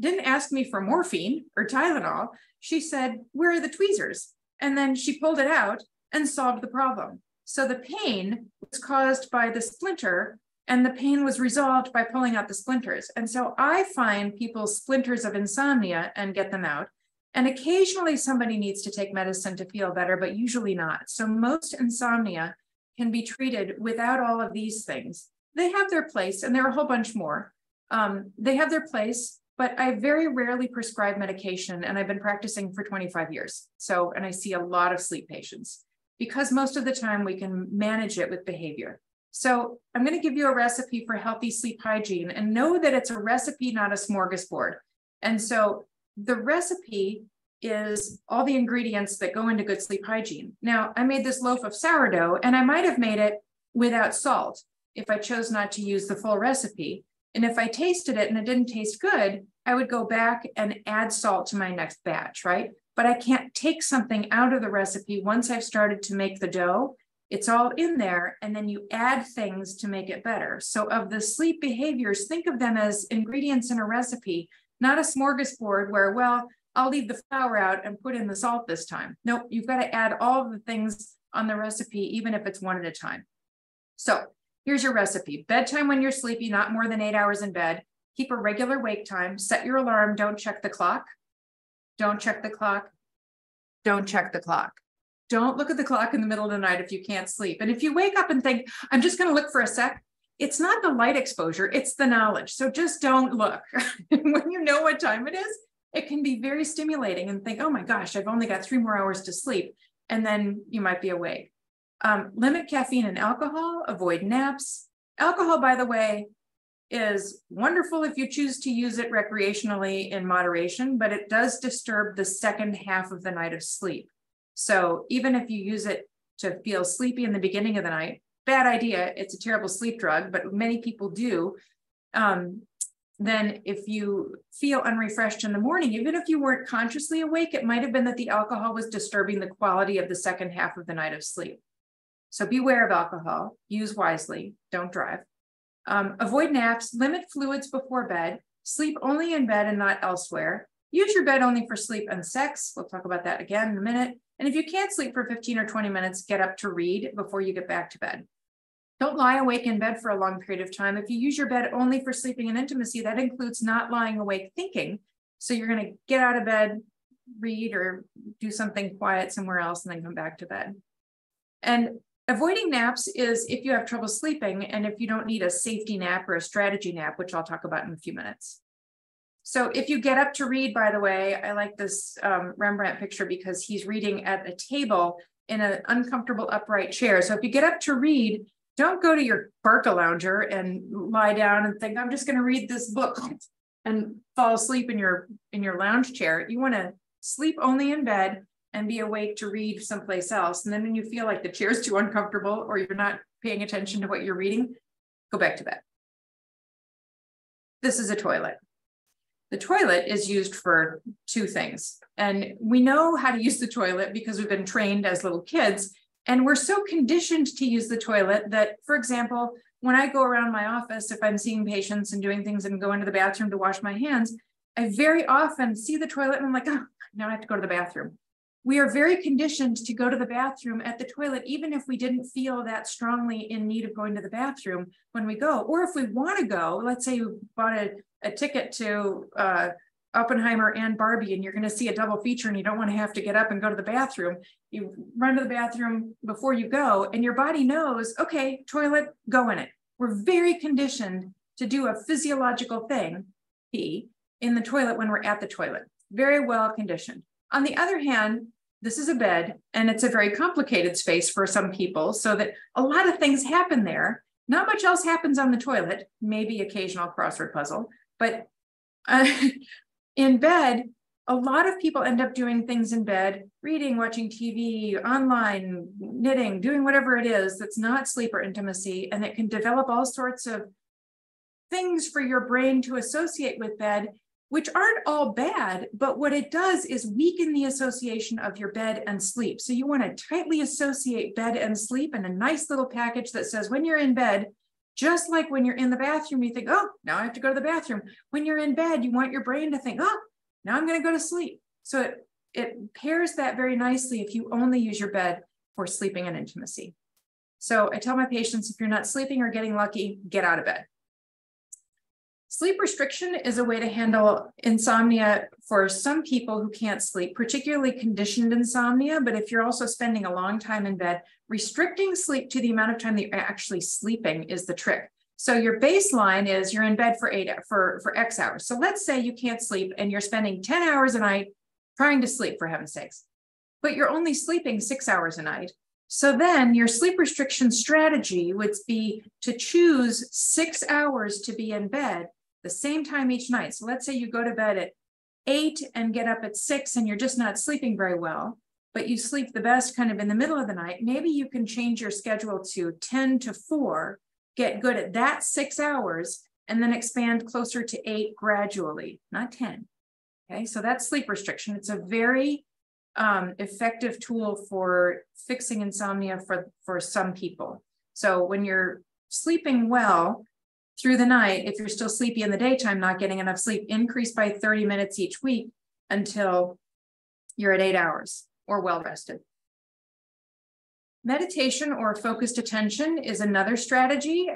didn't ask me for morphine or Tylenol. She said, "Where are the tweezers?" And then she pulled it out and solved the problem. So the pain was caused by the splinter, and the pain was resolved by pulling out the splinters. And so I find people's splinters of insomnia and get them out. And occasionally somebody needs to take medicine to feel better, but usually not. So most insomnia can be treated without all of these things. They have their place, and there are a whole bunch more. Um, they have their place, but I very rarely prescribe medication, and I've been practicing for twenty-five years. So, and I see a lot of sleep patients because most of the time we can manage it with behavior. So I'm going to give you a recipe for healthy sleep hygiene, and know that it's a recipe, not a smorgasbord. And so the recipe is all the ingredients that go into good sleep hygiene. Now, I made this loaf of sourdough, and I might have made it without salt if I chose not to use the full recipe. And if I tasted it and it didn't taste good, I would go back and add salt to my next batch, right? But I can't take something out of the recipe once I've started to make the dough. It's all in there, and then you add things to make it better. So of the sleep behaviors, think of them as ingredients in a recipe, not a smorgasbord where, well, I'll leave the flour out and put in the salt this time. Nope, you've got to add all the things on the recipe, even if it's one at a time. So here's your recipe. Bedtime when you're sleepy, not more than eight hours in bed. Keep a regular wake time. Set your alarm. Don't check the clock. Don't check the clock. Don't check the clock. Don't look at the clock in the middle of the night if you can't sleep. And if you wake up and think, I'm just going to look for a sec, it's not the light exposure, it's the knowledge. So just don't look. When you know what time it is, it can be very stimulating and think, oh my gosh, I've only got three more hours to sleep. And then you might be awake. Um, limit caffeine and alcohol, avoid naps. Alcohol, by the way, is wonderful if you choose to use it recreationally in moderation, but it does disturb the second half of the night of sleep. So even if you use it to feel sleepy in the beginning of the night, bad idea, it's a terrible sleep drug, but many people do. Um, then if you feel unrefreshed in the morning, even if you weren't consciously awake, it might've been that the alcohol was disturbing the quality of the second half of the night of sleep. So beware of alcohol, use wisely, don't drive. Um, avoid naps, limit fluids before bed, sleep only in bed and not elsewhere. Use your bed only for sleep and sex. We'll talk about that again in a minute. And if you can't sleep for fifteen or twenty minutes, get up to read before you get back to bed. Don't lie awake in bed for a long period of time. If you use your bed only for sleeping and intimacy, that includes not lying awake thinking. So you're going to get out of bed, read, or do something quiet somewhere else, and then come back to bed. And avoiding naps is if you have trouble sleeping and if you don't need a safety nap or a strategy nap, which I'll talk about in a few minutes. So if you get up to read, by the way, I like this um, Rembrandt picture because he's reading at a table in an uncomfortable upright chair. So if you get up to read, don't go to your Barca lounger and lie down and think, I'm just going to read this book and fall asleep in your, in your lounge chair. You want to sleep only in bed and be awake to read someplace else. And then when you feel like the chair's too uncomfortable or you're not paying attention to what you're reading, go back to bed. This is a toilet. The toilet is used for two things. And we know how to use the toilet because we've been trained as little kids. And we're so conditioned to use the toilet that, for example, when I go around my office, if I'm seeing patients and doing things and go into the bathroom to wash my hands, I very often see the toilet and I'm like, oh, now I have to go to the bathroom. We are very conditioned to go to the bathroom at the toilet, even if we didn't feel that strongly in need of going to the bathroom when we go. Or if we want to go, let's say you bought a, a ticket to uh, Oppenheimer and Barbie, and you're going to see a double feature and you don't want to have to get up and go to the bathroom. You run to the bathroom before you go, and your body knows, okay, toilet, go in it. We're very conditioned to do a physiological thing, pee, in the toilet when we're at the toilet. Very well conditioned. On the other hand, this is a bed, and it's a very complicated space for some people, so that a lot of things happen there. Not much else happens on the toilet, maybe occasional crossword puzzle, but uh, in bed, a lot of people end up doing things in bed, reading, watching T V, online, knitting, doing whatever it is that's not sleep or intimacy, and it can develop all sorts of things for your brain to associate with bed, which aren't all bad, but what it does is weaken the association of your bed and sleep. So you want to tightly associate bed and sleep in a nice little package that says when you're in bed, just like when you're in the bathroom, you think, oh, now I have to go to the bathroom. When you're in bed, you want your brain to think, oh, now I'm going to go to sleep. So it, it pairs that very nicely if you only use your bed for sleeping and intimacy. So I tell my patients, if you're not sleeping or getting lucky, get out of bed. Sleep restriction is a way to handle insomnia for some people who can't sleep, particularly conditioned insomnia. But if you're also spending a long time in bed, restricting sleep to the amount of time that you're actually sleeping is the trick. So your baseline is you're in bed for eight for, for X hours. So let's say you can't sleep and you're spending ten hours a night trying to sleep, for heaven's sakes, but you're only sleeping six hours a night. So then your sleep restriction strategy would be to choose six hours to be in bed the same time each night. So let's say you go to bed at eight and get up at six and you're just not sleeping very well, but you sleep the best kind of in the middle of the night. Maybe you can change your schedule to ten to four, get good at that six hours, and then expand closer to eight gradually, not ten. Okay, so that's sleep restriction. It's a very um, effective tool for fixing insomnia for, for some people. So when you're sleeping well through the night, if you're still sleepy in the daytime, not getting enough sleep, increase by thirty minutes each week until you're at eight hours or well-rested. Meditation or focused attention is another strategy.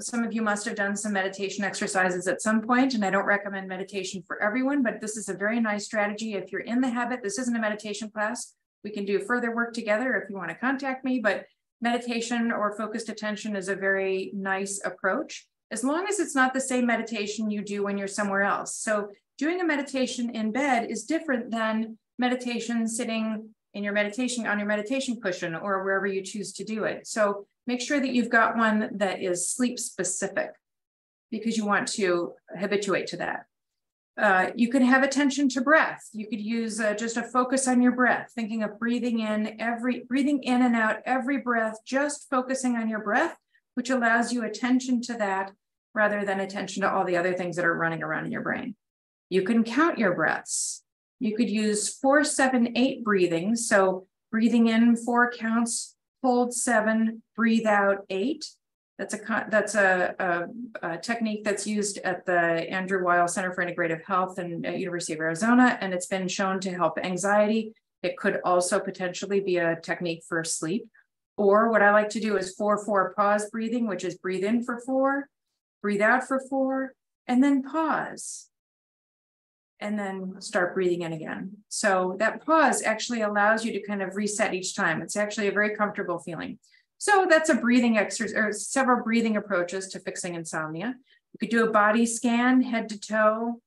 Some of you must have done some meditation exercises at some point, and I don't recommend meditation for everyone, but this is a very nice strategy. If you're in the habit, this isn't a meditation class. We can do further work together if you want to contact me, but meditation or focused attention is a very nice approach, as long as it's not the same meditation you do when you're somewhere else. So doing a meditation in bed is different than meditation sitting in your meditation on your meditation cushion or wherever you choose to do it. So make sure that you've got one that is sleep specific because you want to habituate to that. Uh, you can have attention to breath. You could use uh, just a focus on your breath, thinking of breathing in every breathing in and out every breath, just focusing on your breath, which allows you attention to that rather than attention to all the other things that are running around in your brain. You can count your breaths. You could use four, seven, eight breathing. So breathing in four counts, hold seven, breathe out eight. That's a that's a, a, a technique that's used at the Andrew Weil Center for Integrative Health and at University of Arizona, and it's been shown to help anxiety. It could also potentially be a technique for sleep. Or what I like to do is four, four, pause breathing, which is breathe in for four, breathe out for four, and then pause. And then start breathing in again. So that pause actually allows you to kind of reset each time. It's actually a very comfortable feeling. So that's a breathing exercise or several breathing approaches to fixing insomnia. You could do a body scan head to toe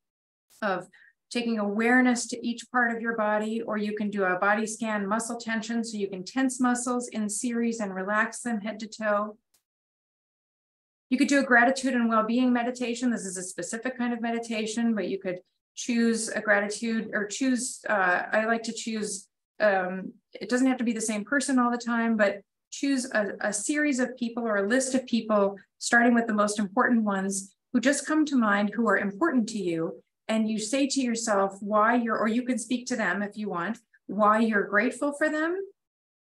of taking awareness to each part of your body, or you can do a body scan muscle tension. So you can tense muscles in series and relax them head to toe. You could do a gratitude and well-being meditation. This is a specific kind of meditation, but you could choose a gratitude or choose, uh, I like to choose, um, it doesn't have to be the same person all the time, but choose a, a series of people or a list of people, starting with the most important ones who just come to mind, who are important to you. And you say to yourself why you're, or you can speak to them if you want, why you're grateful for them,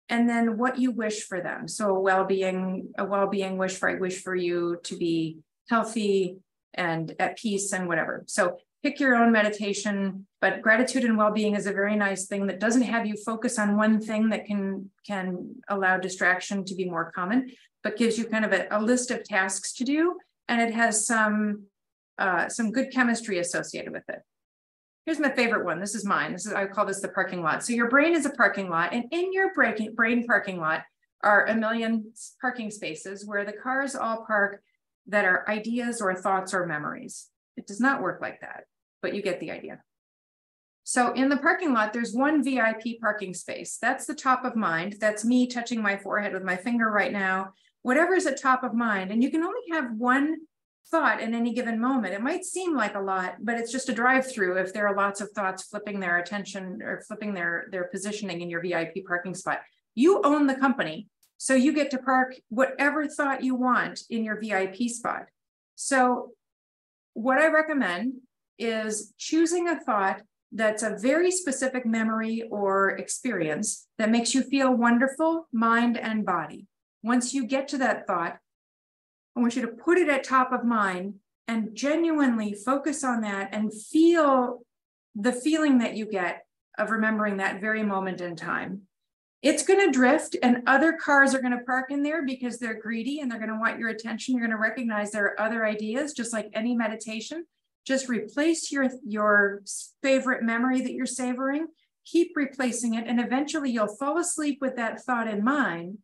and then what you wish for them. So a well-being, a well-being wish for, I wish for you to be healthy and at peace and whatever. So pick your own meditation, but gratitude and well-being is a very nice thing that doesn't have you focus on one thing that can, can allow distraction to be more common, but gives you kind of a, a list of tasks to do. And it has some, uh, some good chemistry associated with it. Here's my favorite one. This is mine. This is, I call this the parking lot. So your brain is a parking lot, and in your brain, brain parking lot are a million parking spaces where the cars all park that are ideas or thoughts or memories. It does not work like that, but you get the idea. So in the parking lot, there's one V I P parking space. That's the top of mind. That's me touching my forehead with my finger right now. Whatever's at top of mind. And you can only have one thought in any given moment. It might seem like a lot, but it's just a drive-through if there are lots of thoughts flipping their attention or flipping their, their positioning in your V I P parking spot. You own the company, so you get to park whatever thought you want in your V I P spot. So what I recommend is choosing a thought that's a very specific memory or experience that makes you feel wonderful, mind and body. Once you get to that thought, I want you to put it at top of mind and genuinely focus on that and feel the feeling that you get of remembering that very moment in time. It's going to drift, and other cars are going to park in there because they're greedy and they're going to want your attention. You're going to recognize there are other ideas, just like any meditation. Just replace your, your favorite memory that you're savoring, keep replacing it, and eventually you'll fall asleep with that thought in mind.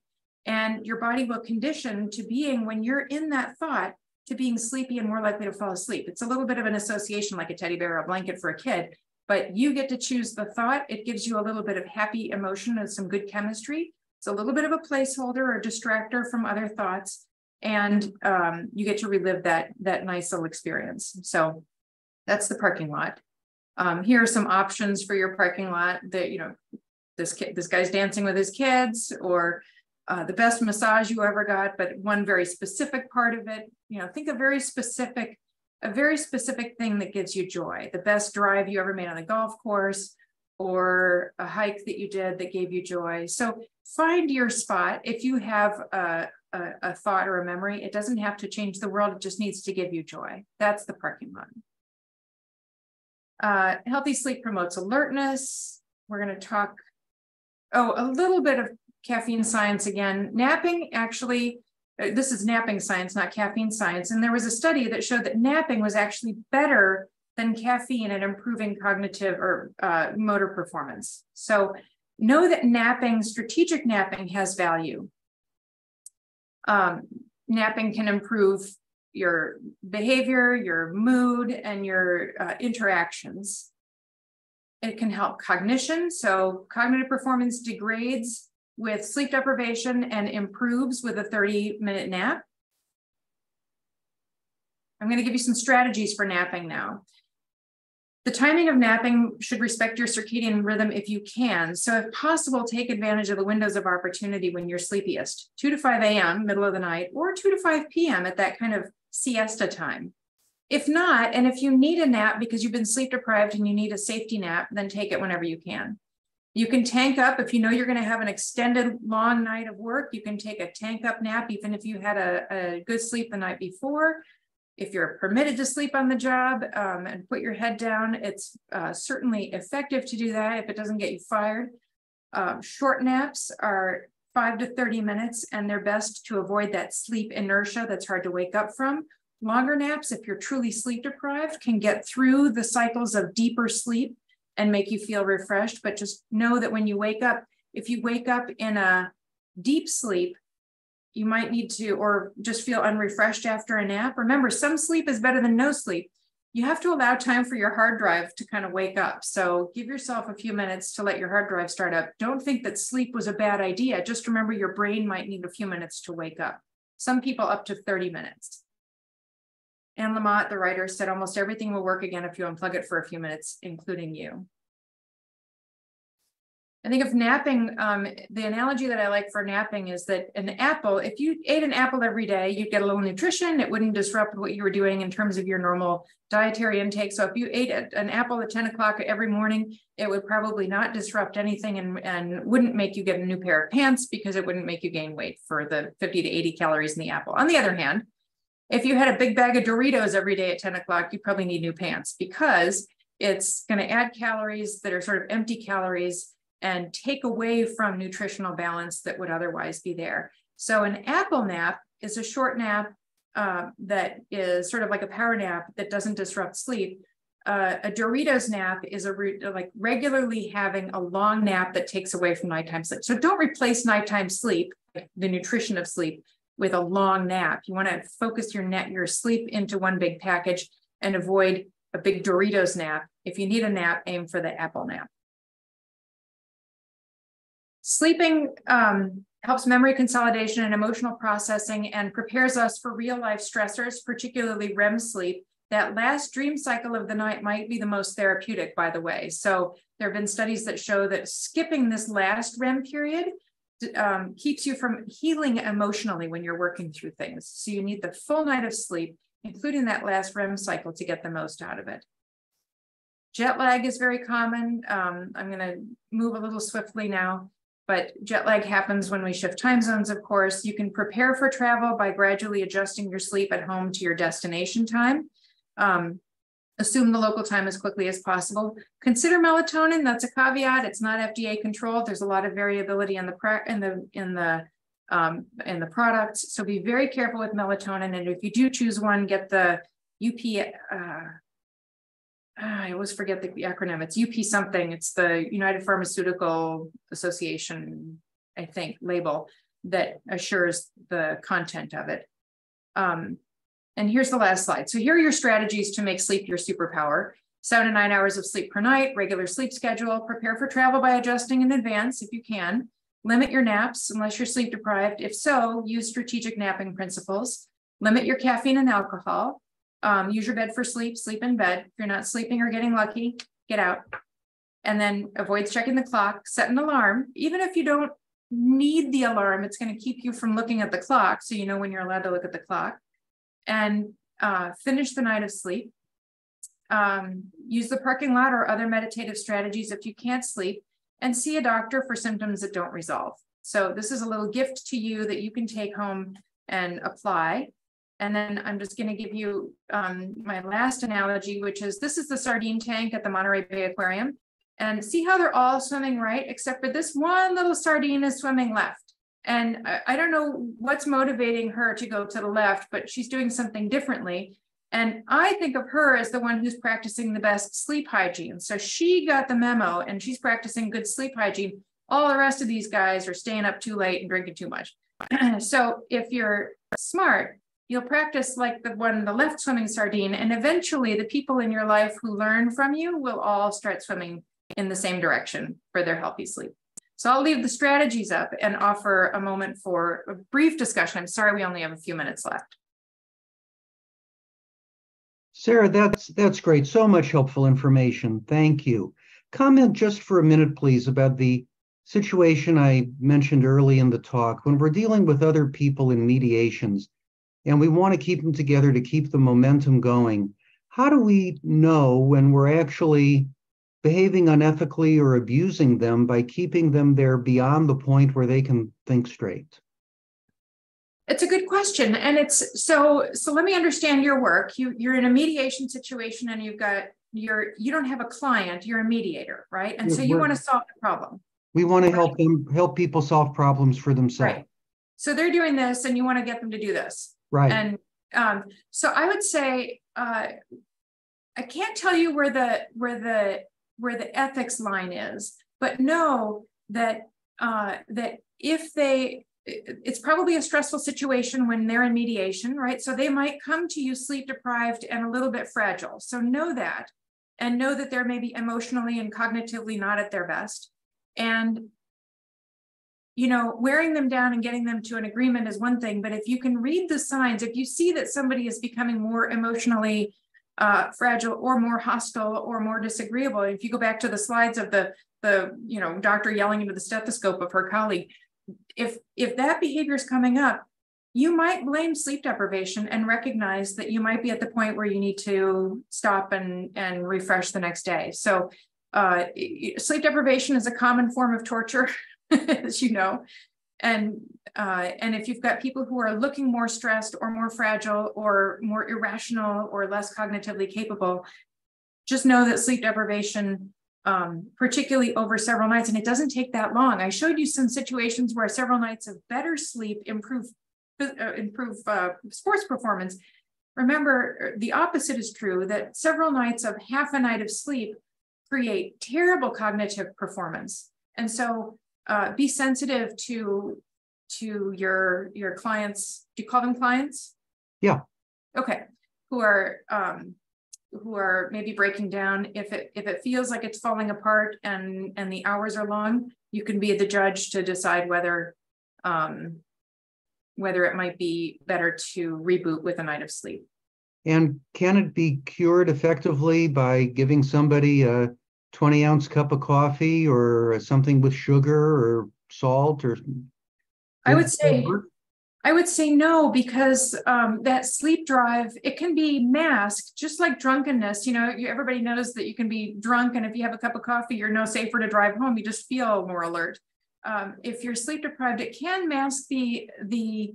And your body will condition to being, when you're in that thought, to being sleepy and more likely to fall asleep. It's a little bit of an association, like a teddy bear or a blanket for a kid, but you get to choose the thought. It gives you a little bit of happy emotion and some good chemistry. It's a little bit of a placeholder or distractor from other thoughts. And um, you get to relive that, that nice little experience. So that's the parking lot. Um, here are some options for your parking lot that, you know, this kid, this guy's dancing with his kids, or Uh, the best massage you ever got, but one very specific part of it. You know, think a very specific, a very specific thing that gives you joy. The best drive you ever made on the golf course, or a hike that you did that gave you joy. So find your spot. If you have a, a, a thought or a memory, it doesn't have to change the world. It just needs to give you joy. That's the parking lot. Uh, healthy sleep promotes alertness. We're going to talk, oh, a little bit of caffeine science again. Napping actually, this is napping science, not caffeine science. And there was a study that showed that napping was actually better than caffeine at improving cognitive or uh, motor performance. So know that napping, strategic napping, has value. Um, napping can improve your behavior, your mood, and your uh, interactions. It can help cognition. So cognitive performance degrades with sleep deprivation and improves with a thirty minute nap. I'm gonna give you some strategies for napping now. The timing of napping should respect your circadian rhythm if you can. So if possible, take advantage of the windows of opportunity when you're sleepiest, two to five A M, middle of the night, or two to five P M at that kind of siesta time. If not, and if you need a nap because you've been sleep deprived and you need a safety nap, then take it whenever you can. You can tank up if you know you're going to have an extended long night of work. You can take a tank up nap, even if you had a, a good sleep the night before. If you're permitted to sleep on the job um, and put your head down, it's uh, certainly effective to do that if it doesn't get you fired. Um, short naps are five to thirty minutes, and they're best to avoid that sleep inertia that's hard to wake up from. Longer naps, if you're truly sleep deprived, can get through the cycles of deeper sleep and make you feel refreshed. But just know that when you wake up, if you wake up in a deep sleep, you might need to, or just feel unrefreshed after a nap. Remember, some sleep is better than no sleep. You have to allow time for your hard drive to kind of wake up. So give yourself a few minutes to let your hard drive start up. Don't think that sleep was a bad idea. Just remember your brain might need a few minutes to wake up. Some people up to thirty minutes. Anne Lamott, the writer, said almost everything will work again if you unplug it for a few minutes, including you. I think of napping, um, the analogy that I like for napping is that an apple, if you ate an apple every day, you'd get a little nutrition. It wouldn't disrupt what you were doing in terms of your normal dietary intake. So if you ate an apple at ten o'clock every morning, it would probably not disrupt anything and, and wouldn't make you get a new pair of pants because it wouldn't make you gain weight for the fifty to eighty calories in the apple. On the other hand, if you had a big bag of Doritos every day at ten o'clock, you probably need new pants because it's going to add calories that are sort of empty calories and take away from nutritional balance that would otherwise be there. So an apple nap is a short nap uh, that is sort of like a power nap that doesn't disrupt sleep. Uh, a Doritos nap is a re like regularly having a long nap that takes away from nighttime sleep. So don't replace nighttime sleep, the nutrition of sleep, with a long nap. You want to focus your net, your sleep into one big package and avoid a big Doritos nap If you need a nap, aim for the Apple nap. Sleeping um, helps memory consolidation and emotional processing and prepares us for real life stressors, particularly R E M sleep. That last dream cycle of the night might be the most therapeutic, by the way. So there have been studies that show that skipping this last R E M period um, keeps you from healing emotionally when you're working through things. So you need the full night of sleep, including that last R E M cycle, to get the most out of it. Jet lag is very common. Um, I'm gonna move a little swiftly now, but jet lag happens when we shift time zones, of course. You can prepare for travel by gradually adjusting your sleep at home to your destination time. Um, assume the local time as quickly as possible. Consider melatonin. That's a caveat. It's not F D A controlled. There's a lot of variability in the in the in the um, in the products. So be very careful with melatonin. And if you do choose one, get the U P. Uh, I always forget the acronym. It's U P something. It's the United Pharmaceutical Association, I think, label that assures the content of it. Um, And here's the last slide. So here are your strategies to make sleep your superpower. Seven to nine hours of sleep per night, regular sleep schedule, prepare for travel by adjusting in advance if you can, limit your naps unless you're sleep deprived. If so, use strategic napping principles, limit your caffeine and alcohol, um, use your bed for sleep, sleep in bed. If you're not sleeping or getting lucky, get out. And then avoid checking the clock, set an alarm. Even if you don't need the alarm, it's going to keep you from looking at the clock, so you know when you're allowed to look at the clock. And uh, finish the night of sleep. Um, use the parking lot or other meditative strategies if you can't sleep, and see a doctor for symptoms that don't resolve. So this is a little gift to you that you can take home and apply. And then I'm just gonna give you um, my last analogy, which is this is the sardine tank at the Monterey Bay Aquarium. And see how they're all swimming right, except for this one little sardine is swimming left. And I don't know what's motivating her to go to the left, but she's doing something differently. And I think of her as the one who's practicing the best sleep hygiene. So she got the memo and she's practicing good sleep hygiene. All the rest of these guys are staying up too late and drinking too much. So if you're smart, you'll practice like the one, the left swimming sardine. And eventually the people in your life who learn from you will all start swimming in the same direction for their healthy sleep. So I'll leave the strategies up and offer a moment for a brief discussion. I'm sorry, we only have a few minutes left. Sarah, that's, that's great. So much helpful information. Thank you. Comment just for a minute, please, about the situation I mentioned early in the talk. When we're dealing with other people in mediations and we want to keep them together to keep the momentum going, how do we know when we're actually behaving unethically or abusing them by keeping them there beyond the point where they can think straight? It's a good question. And it's so, so let me understand your work. You, you're in a mediation situation and you've got your, you don't have a client, you're a mediator, right? And yeah, so you want to solve the problem. We want to help them, help people solve problems for themselves. Right. So they're doing this and you want to get them to do this. Right. And um, so I would say, uh, I can't tell you where the, where the, where the ethics line is, but know that uh, that if they, it's probably a stressful situation when they're in mediation, right? So they might come to you sleep deprived and a little bit fragile. So know that, and know that they're maybe emotionally and cognitively not at their best. And, you know, wearing them down and getting them to an agreement is one thing, but if you can read the signs, if you see that somebody is becoming more emotionally Uh, fragile or more hostile or more disagreeable. If you go back to the slides of the, the you know, doctor yelling into the stethoscope of her colleague, if, if that behavior is coming up, you might blame sleep deprivation and recognize that you might be at the point where you need to stop and, and refresh the next day. So uh, sleep deprivation is a common form of torture, as you know. And uh, and if you've got people who are looking more stressed or more fragile or more irrational or less cognitively capable, just know that sleep deprivation, um, particularly over several nights, and it doesn't take that long. I showed you some situations where several nights of better sleep improve, uh, improve uh, sports performance. Remember, the opposite is true, that several nights of half a night of sleep create terrible cognitive performance. And so Uh, be sensitive to to your your clients. Do you call them clients? Yeah. Okay. Who are um, who are maybe breaking down, if it if it feels like it's falling apart and and the hours are long, you can be the judge to decide whether um, whether it might be better to reboot with a night of sleep. And can it be cured effectively by giving somebody a twenty ounce cup of coffee or something with sugar or salt or? I would say, I would say no, because um, that sleep drive, it can be masked just like drunkenness. You know, you, everybody knows that you can be drunk, and if you have a cup of coffee, you're no safer to drive home. You just feel more alert. Um, if you're sleep deprived, it can mask the, the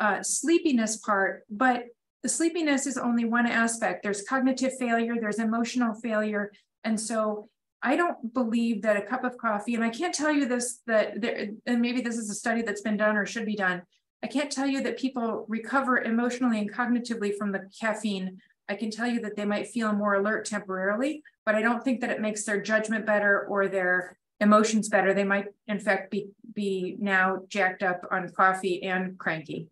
uh, sleepiness part, but the sleepiness is only one aspect. There's cognitive failure, there's emotional failure. And so I don't believe that a cup of coffee, and I can't tell you this, that there, and maybe this is a study that's been done or should be done. I can't tell you that people recover emotionally and cognitively from the caffeine. I can tell you that they might feel more alert temporarily, but I don't think that it makes their judgment better or their emotions better. They might, in fact, be, be now jacked up on coffee and cranky.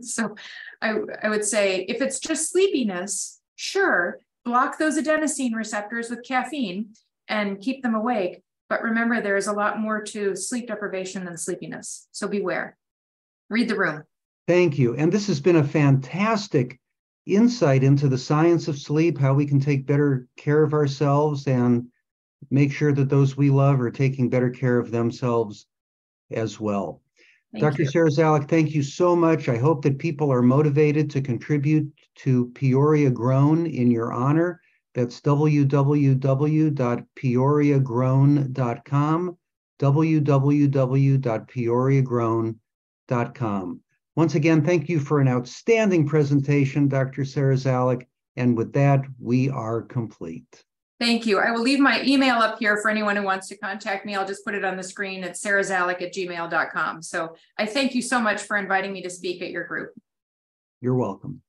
So I, I would say if it's just sleepiness, sure, block those adenosine receptors with caffeine and keep them awake. But remember, there is a lot more to sleep deprivation than sleepiness. So beware. Read the room. Thank you. And this has been a fantastic insight into the science of sleep, how we can take better care of ourselves and make sure that those we love are taking better care of themselves as well. Thank Doctor you. Sarah Zallek, thank you so much. I hope that people are motivated to contribute to Peoria Grown in your honor. That's w w w dot peoria grown dot com, w w w dot peoria grown dot com. Once again, thank you for an outstanding presentation, Doctor Sarah Zallek. And with that, we are complete. Thank you. I will leave my email up here for anyone who wants to contact me. I'll just put it on the screen. It's sarah zallek at gmail dot com. So I thank you so much for inviting me to speak at your group. You're welcome.